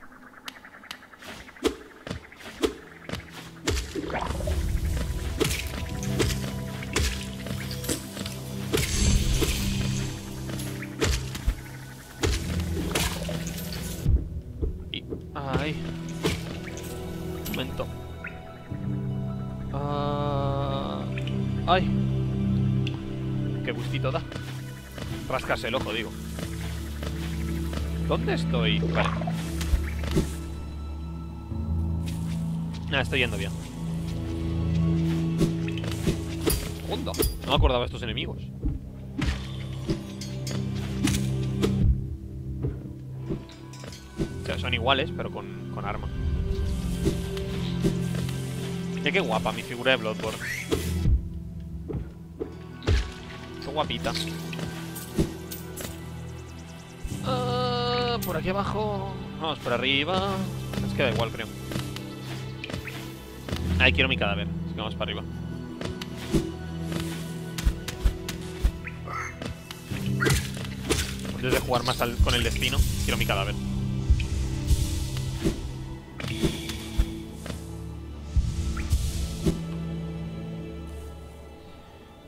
Rascarse el ojo, digo. ¿Dónde estoy? Vale. Ah, estoy yendo bien. Onda. No me acordaba de estos enemigos. O sea, son iguales, pero con arma. Mira qué guapa mi figura de Bloodborne. Qué guapita. Por aquí abajo. Vamos por arriba. Nos queda igual, creo. Ahí quiero mi cadáver. Así que vamos para arriba. Antes de jugar más con el destino, quiero mi cadáver.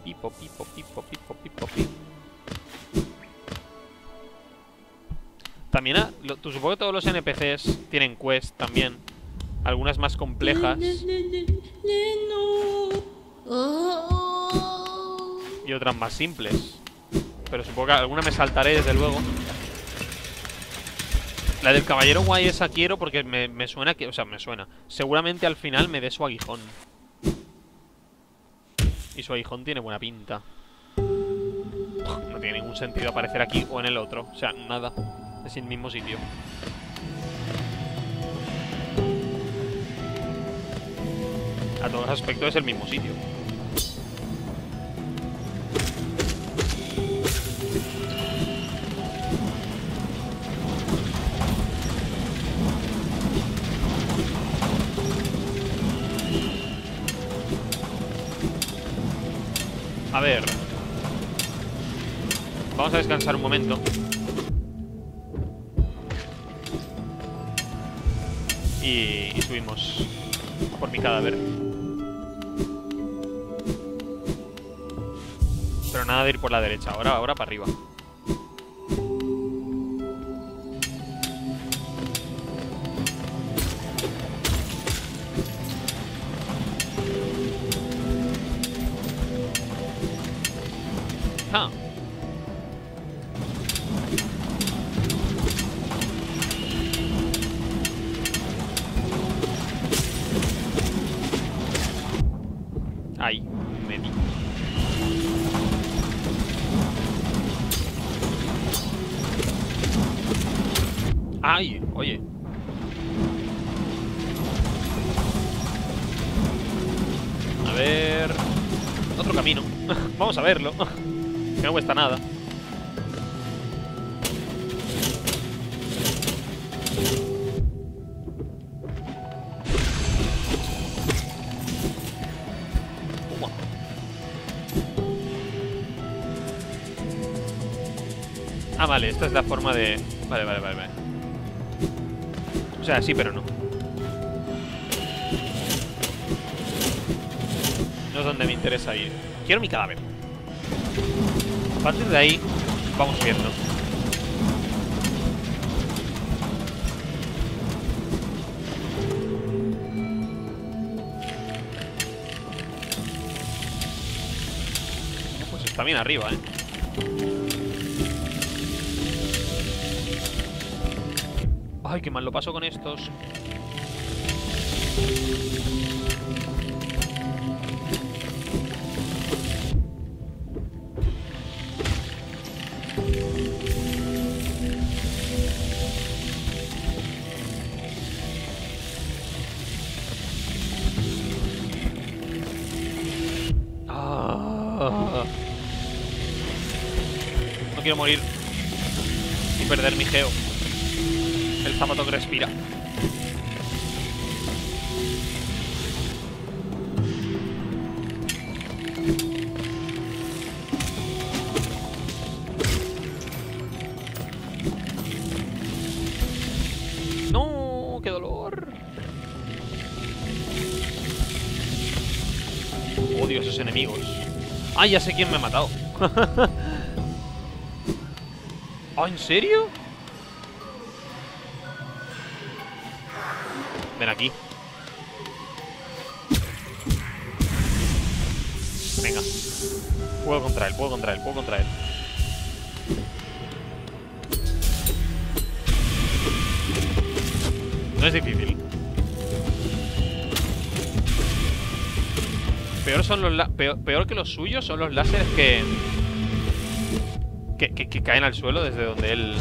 Pipo, pipo, pipo, pipo, pipo, pipo. También, supongo que todos los NPCs tienen quests también. Algunas más complejas. Y otras más simples. Pero supongo que alguna me saltaré, desde luego. La del caballero guay esa quiero porque me suena que... O sea, me suena. Seguramente al final me dé su aguijón. Y su aguijón tiene buena pinta. No tiene ningún sentido aparecer aquí o en el otro. O sea, nada. Es el mismo sitio. A todos los aspectos es el mismo sitio. A ver. Vamos a descansar un momento. Y subimos por mi cadáver. Pero nada de ir por la derecha, ahora para arriba. Ah. ¡Ay! Oye. A ver... Otro camino. Vamos a verlo. Que no cuesta nada. Ah, vale. Esta es la forma de... Vale, vale, vale, vale. O sea, sí, pero no. No es donde me interesa ir. Quiero mi cadáver. A partir de ahí, vamos viendo. también arriba, ¿eh? Ay, qué mal lo paso con estos. No quiero morir y perder mi geo. El zapato que respira. ¡No! ¡Qué dolor! Odio esos enemigos. ¡Ah, ya sé quién me ha matado! ¿Ah, en serio? Ven aquí. Venga. Puedo contra él, puedo contra él, puedo contra él. No es difícil. Peor son los peor que los suyos son los láseres que caen al suelo desde donde él...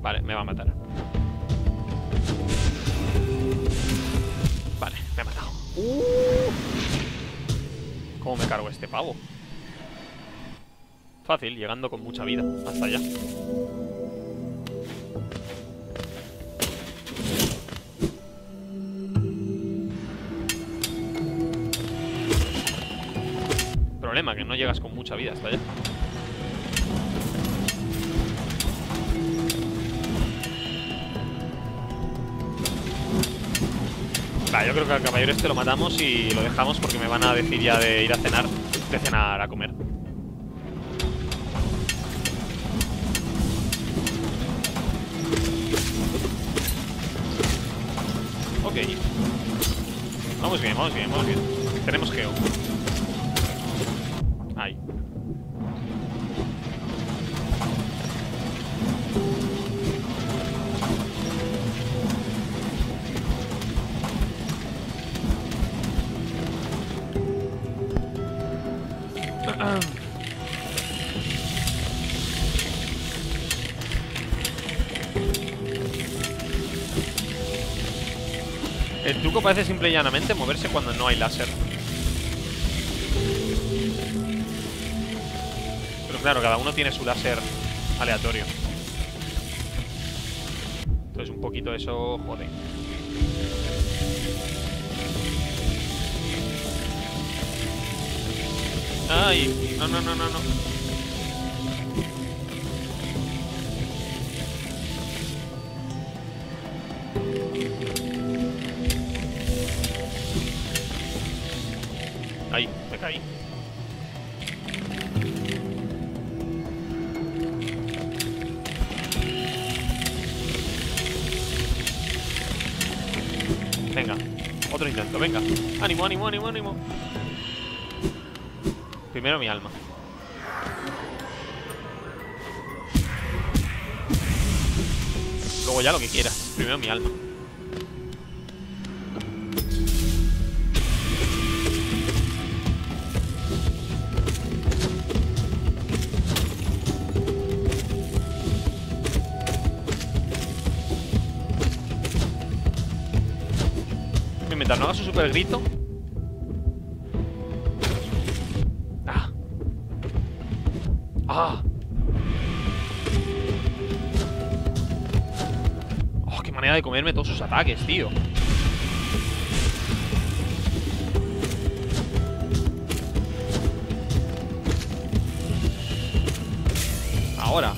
Vale, me va a matar. Vale, me ha matado. ¿Cómo me cargo este pavo? Fácil, llegando con mucha vida. Hasta allá. Problema, que no llegas con mucha vida hasta allá. Yo creo que al caballero este lo matamos y lo dejamos porque me van a decir ya de ir a cenar, a comer. Ok. Vamos bien, vamos bien, vamos bien. Tenemos geo. Ahí. El truco parece simple y llanamente moverse cuando no hay láser. Pero claro, cada uno tiene su láser aleatorio. Entonces un poquito eso jode. Ay, no, no, no, no, no. Ahí, me caí. Venga, otro intento, venga. Ánimo, ánimo, ánimo, ánimo. Primero mi alma. Luego ya lo que quieras. Primero mi alma. Voy a inventar, no hagas un super grito. Oh, qué manera de comerme todos sus ataques, tío. Ahora.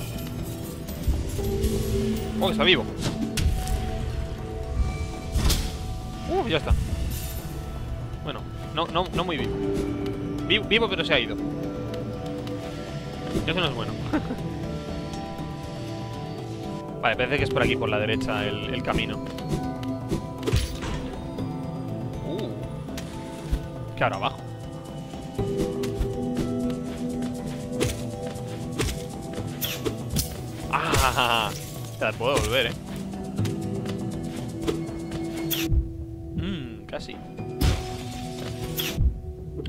Oh, está vivo. Ya está. Bueno, no muy vivo. Vivo, pero se ha ido. Eso no es bueno. Vale, parece que es por aquí, por la derecha, el camino. que ahora abajo. ¡Ah! Te la puedo devolver, ¿eh? Casi.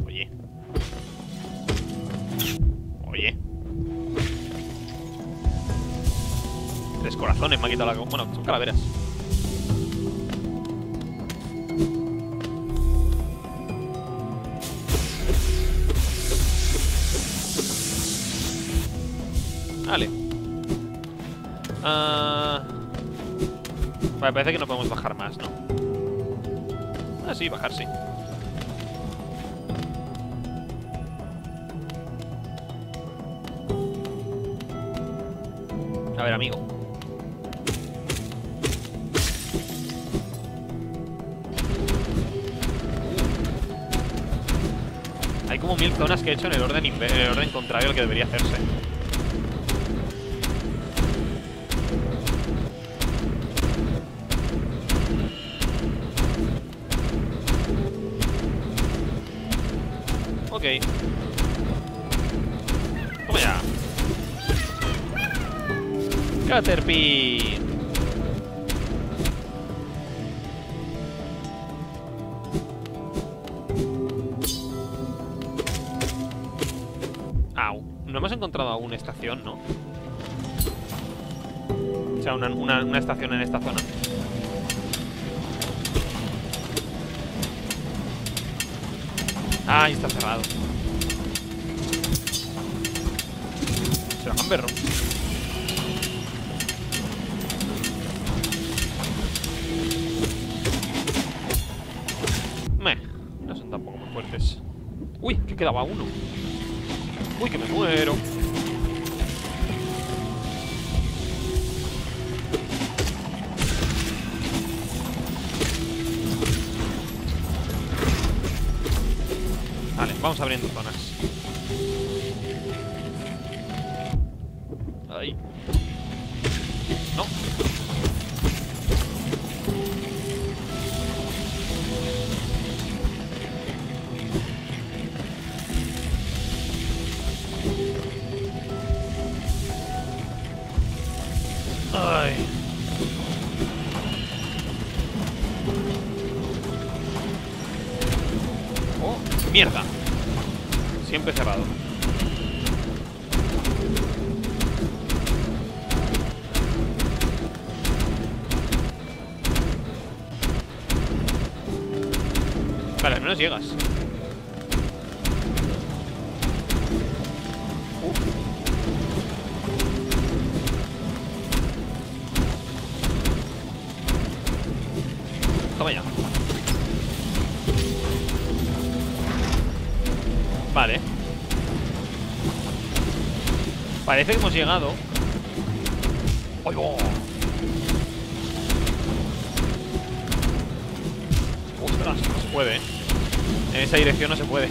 Oye. Oye. 3 corazones me ha quitado la... Bueno, son calaveras. Vale. Vale, parece que no podemos bajar más, ¿no? Ah, sí, bajar sí. A ver, amigo. Hay como 1000 zonas que he hecho en el orden contrario al que debería hacerse. Ok. Toma ya. Caterpie. Au. No hemos encontrado aún estación, ¿no? O sea, una estación en esta zona. Ah, y está cerrado. Se bajan perro. Meh, no son tampoco muy fuertes. Uy, que quedaba uno. Uy, que me muero. Vamos abriendo zonas. Ahí. No. Ay. Oh, mierda. Siempre cerrado. Vale, al menos llegas. Toma ya. Vale. Parece que hemos llegado. ¡Ay, oh! Ostras, no se puede, ¿eh? En esa dirección no se puede.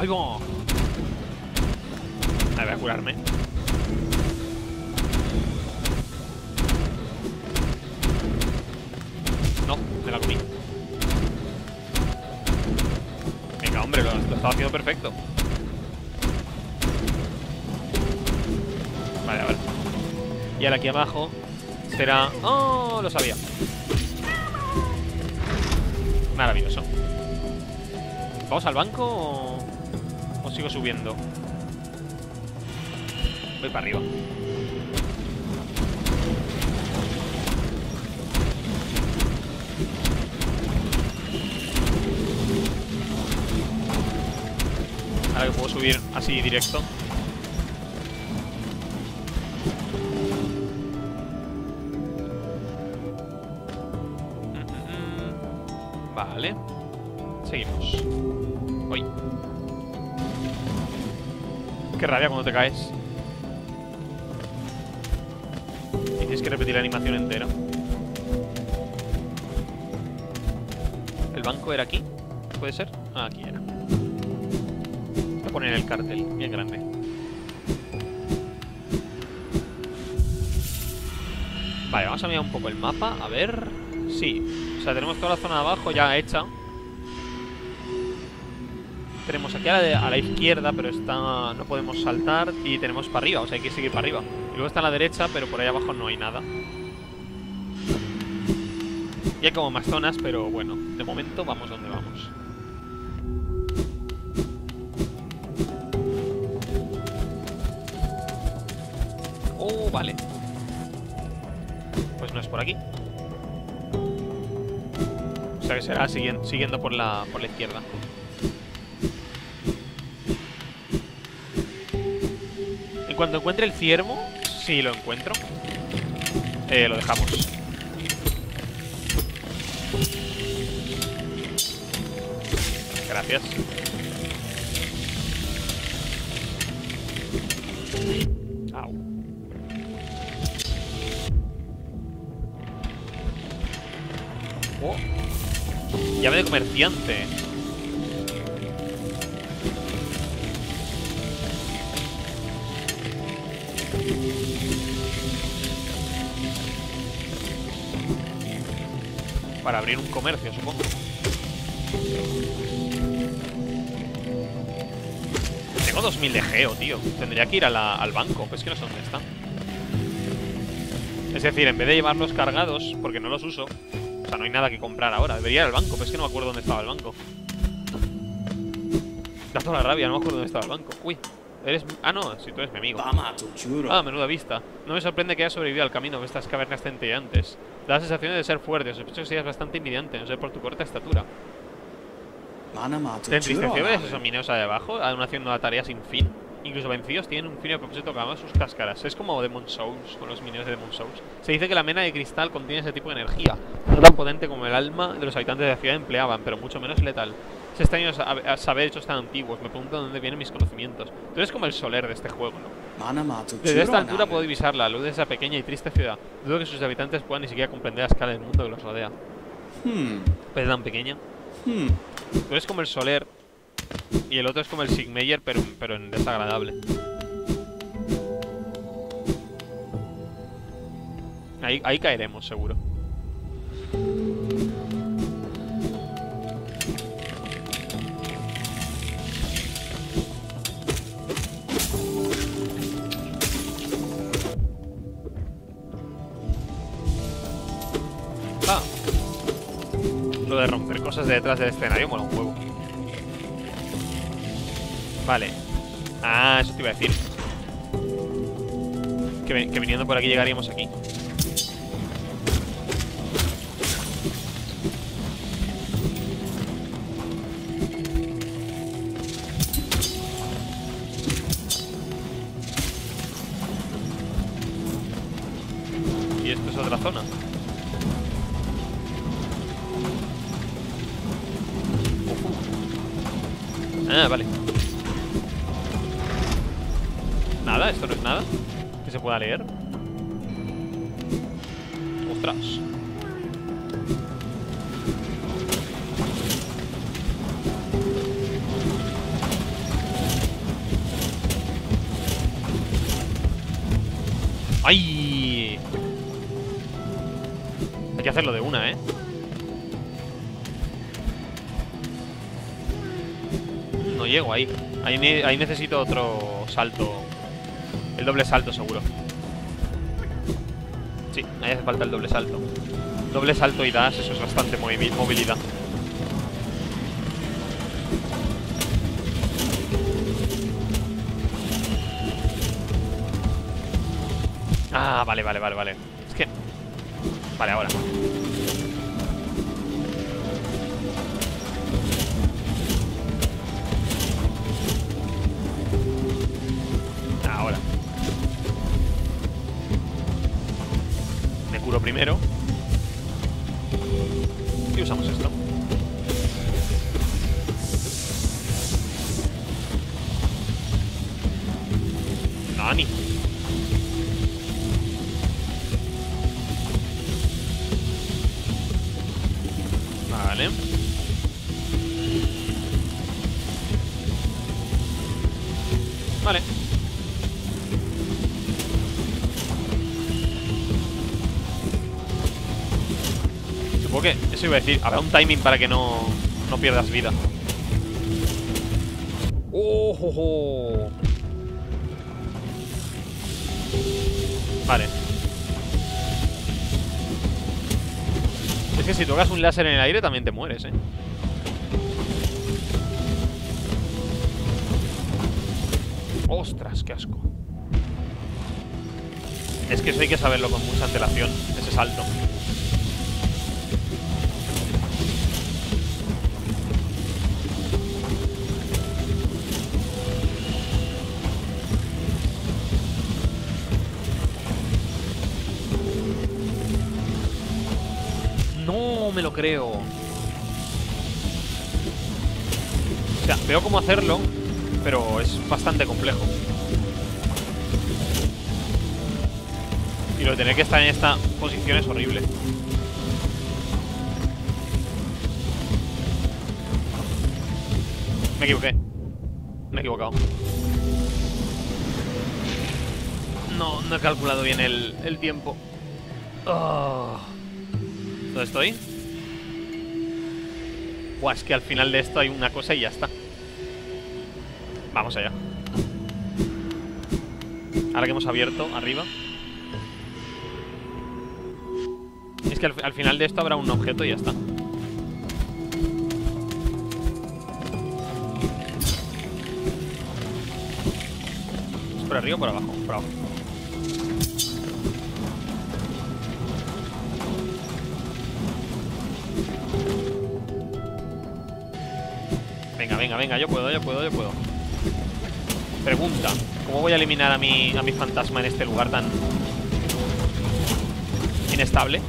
¡Ay, oh! Voy a curarme. No, me la comí. Venga, hombre, lo estaba haciendo perfecto. Vale, a ver. Y ahora aquí abajo será... ¡Oh! Lo sabía. Maravilloso. ¿Vamos al banco o sigo subiendo? Voy para arriba. Ahora que puedo subir así directo. Vale. Seguimos. Voy. Qué rabia cuando te caes. Tienes que repetir la animación entera. ¿El banco era aquí? ¿Puede ser? Ah, aquí era. poner el cartel, bien grande. Vale, vamos a mirar un poco el mapa, a ver... Sí, o sea, tenemos toda la zona de abajo ya hecha. Tenemos aquí a la izquierda, pero está, no podemos saltar. Y tenemos para arriba, o sea, hay que seguir para arriba. Y luego está a la derecha, pero por ahí abajo no hay nada. Y hay como más zonas, pero bueno, de momento vamos donde vamos. Oh, vale. Pues no es por aquí. O sea que será siguiendo por la izquierda. En cuanto encuentre el ciervo, si lo encuentro, lo dejamos. Gracias. Au. Oh. Llave de comerciante. Para abrir un comercio, supongo. Tengo 2000 de geo, tío. Tendría que ir al banco, pues que no sé dónde está. Es decir, en vez de llevarlos cargados, porque no los uso, o sea, no hay nada que comprar ahora. Debería ir al banco, pues que no me acuerdo dónde estaba el banco. Da toda la rabia, no me acuerdo dónde estaba el banco. Uy. Ah, no, si tú eres mi amigo. Ah, menuda vista. No me sorprende que hayas sobrevivido al camino de estas cavernas centellantes. Da la sensación de ser fuerte. Sospecho que seas bastante invidente, no sé por tu corta estatura. ¿Te entristeció ver esos mineros allá abajo, aún haciendo una tarea sin fin? Incluso vencidos tienen un fino propósito que ama sus cáscaras. Es como Demon Souls, con los mineros de Demon Souls. Se dice que la mena de cristal contiene ese tipo de energía, no tan potente como el alma de los habitantes de la ciudad empleaban, pero mucho menos letal. Es extraño saber hechos tan antiguos. Me pregunto dónde vienen mis conocimientos. Tú eres como el Soler de este juego, ¿no? Desde esta altura puedo divisar la luz de esa pequeña y triste ciudad. Dudo que sus habitantes puedan ni siquiera comprender la escala del mundo que los rodea. ¿Pero tan pequeña? Tú eres como el Soler. Y el otro es como el Sigmeyer, pero en desagradable. Ahí caeremos, seguro. Lo de romper cosas de detrás del escenario mola un juego. Vale. Ah, eso te iba a decir. Que viniendo por aquí llegaríamos aquí. Y esto es otra zona. Ah, vale. Nada, esto no es nada que se pueda leer. Ostras. ¡Ay! Hay que hacerlo de una, ¿eh? No llego ahí. Ahí necesito otro salto. El doble salto, seguro. Sí, ahí hace falta el doble salto. Doble salto y dash, eso es bastante movilidad. Ah, vale. Es que... Vale, ahora. Primero y usamos esto. Nani. Vale. Vale. Supongo que eso iba a decir. Habrá un timing para que no pierdas vida. ¡Oh! Oh, oh. Vale. Es que si tocas un láser en el aire también te mueres, ¿eh? ¡Ostras, qué asco! Es que eso hay que saberlo con mucha antelación, ese salto. ¡No me lo creo! O sea, veo cómo hacerlo, pero es bastante complejo. Y lo de tener que estar en esta posición es horrible. Me equivoqué. Me he equivocado. No he calculado bien el tiempo. Oh. ¿Dónde estoy? Buah, es que al final de esto hay una cosa y ya está. Vamos allá. Ahora que hemos abierto arriba. Es que al final de esto habrá un objeto y ya está. ¿Es por arriba o por abajo? Por abajo. Venga, venga, venga. Yo puedo. Pregunta, ¿cómo voy a eliminar a mi fantasma en este lugar tan inestable?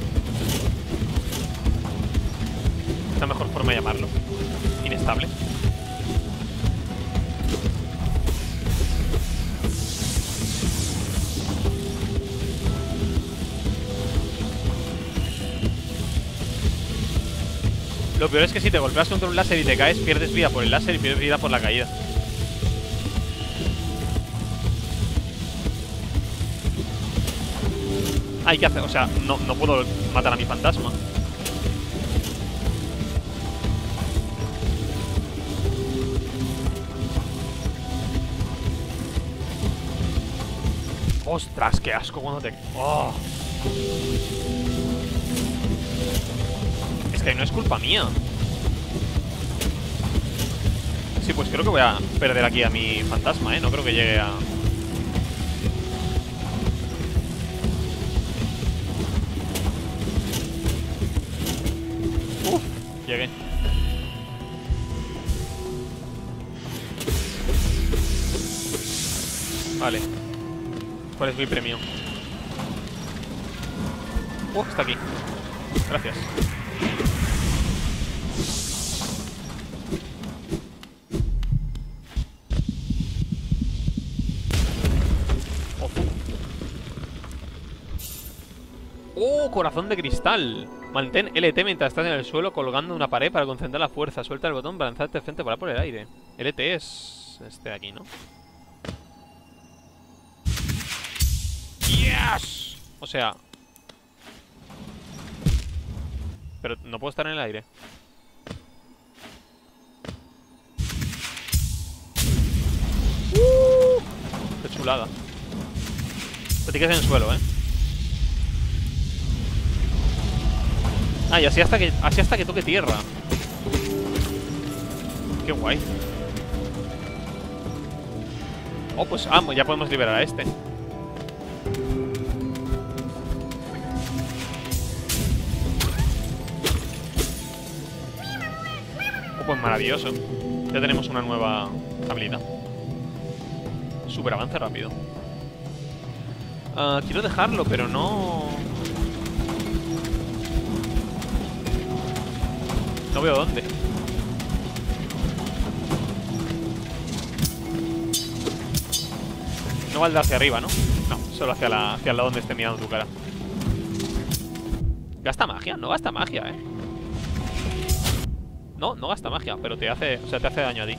Es la mejor forma de llamarlo. Inestable. Lo peor es que si te golpeas contra un láser y te caes, pierdes vida por el láser y pierdes vida por la caída. Hay que hacer, o sea, no puedo matar a mi fantasma. Ostras, qué asco cuando te... Oh. Es que no es culpa mía. Sí, pues creo que voy a perder aquí a mi fantasma, ¿eh? No creo que llegue a... Llegué. Vale. ¿Cuál es mi premio? Está aquí. Gracias. ¡Oh! Corazón de cristal. Mantén LT mientras estás en el suelo colgando una pared para concentrar la fuerza. Suelta el botón para lanzarte de frente para por el aire. LT es este de aquí, ¿no? ¡Yes! O sea... Pero no puedo estar en el aire. ¡Qué chulada! Te tienes en el suelo, ¿eh? Ah, y así hasta que toque tierra. Qué guay. Oh, pues ah, ya podemos liberar a este. Oh, pues maravilloso. Ya tenemos una nueva habilidad. Super avance rápido. Quiero dejarlo, pero no... No veo dónde. No valdrá hacia arriba, ¿no? No, solo hacia el lado donde esté mirando tu cara. Gasta magia, no gasta magia, ¿eh? No gasta magia, pero te hace daño a ti.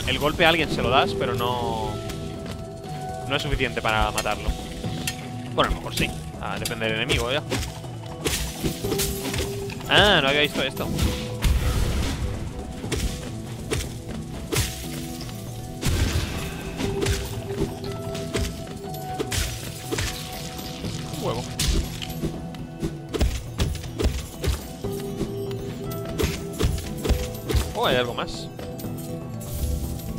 sea, el golpe a alguien se lo das, pero no es suficiente para matarlo. Bueno, a lo mejor sí. Ah, depende del enemigo, ya. Ah, no había visto esto. Huevo. Oh, hay algo más.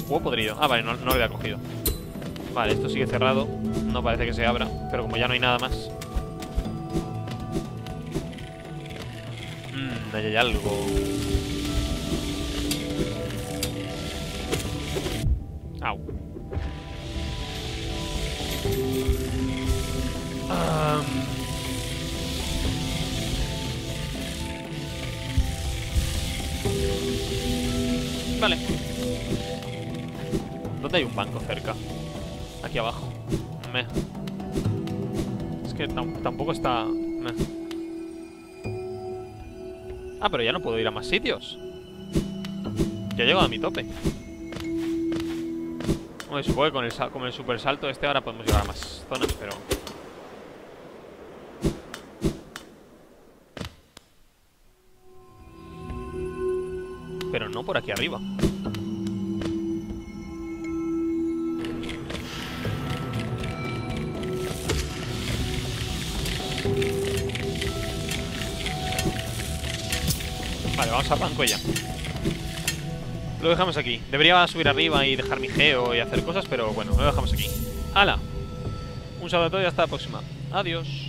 Huevo podrido. Ah, vale, no lo había cogido. Vale, esto sigue cerrado. No parece que se abra, pero como ya no hay nada más. Ahí hay algo. Au. Vale. ¿Dónde hay un banco cerca? Aquí abajo. Meh. Es que tampoco está... Meh. Ah, pero ya no puedo ir a más sitios. Ya he llegado a mi tope. Bueno, supongo que con el super salto este ahora podemos llegar a más zonas, pero... pero no por aquí arriba. Vale, vamos a banco ya. Lo dejamos aquí. Debería subir arriba y dejar mi geo y hacer cosas, pero bueno, lo dejamos aquí. ¡Hala! Un saludo a todos y hasta la próxima. Adiós.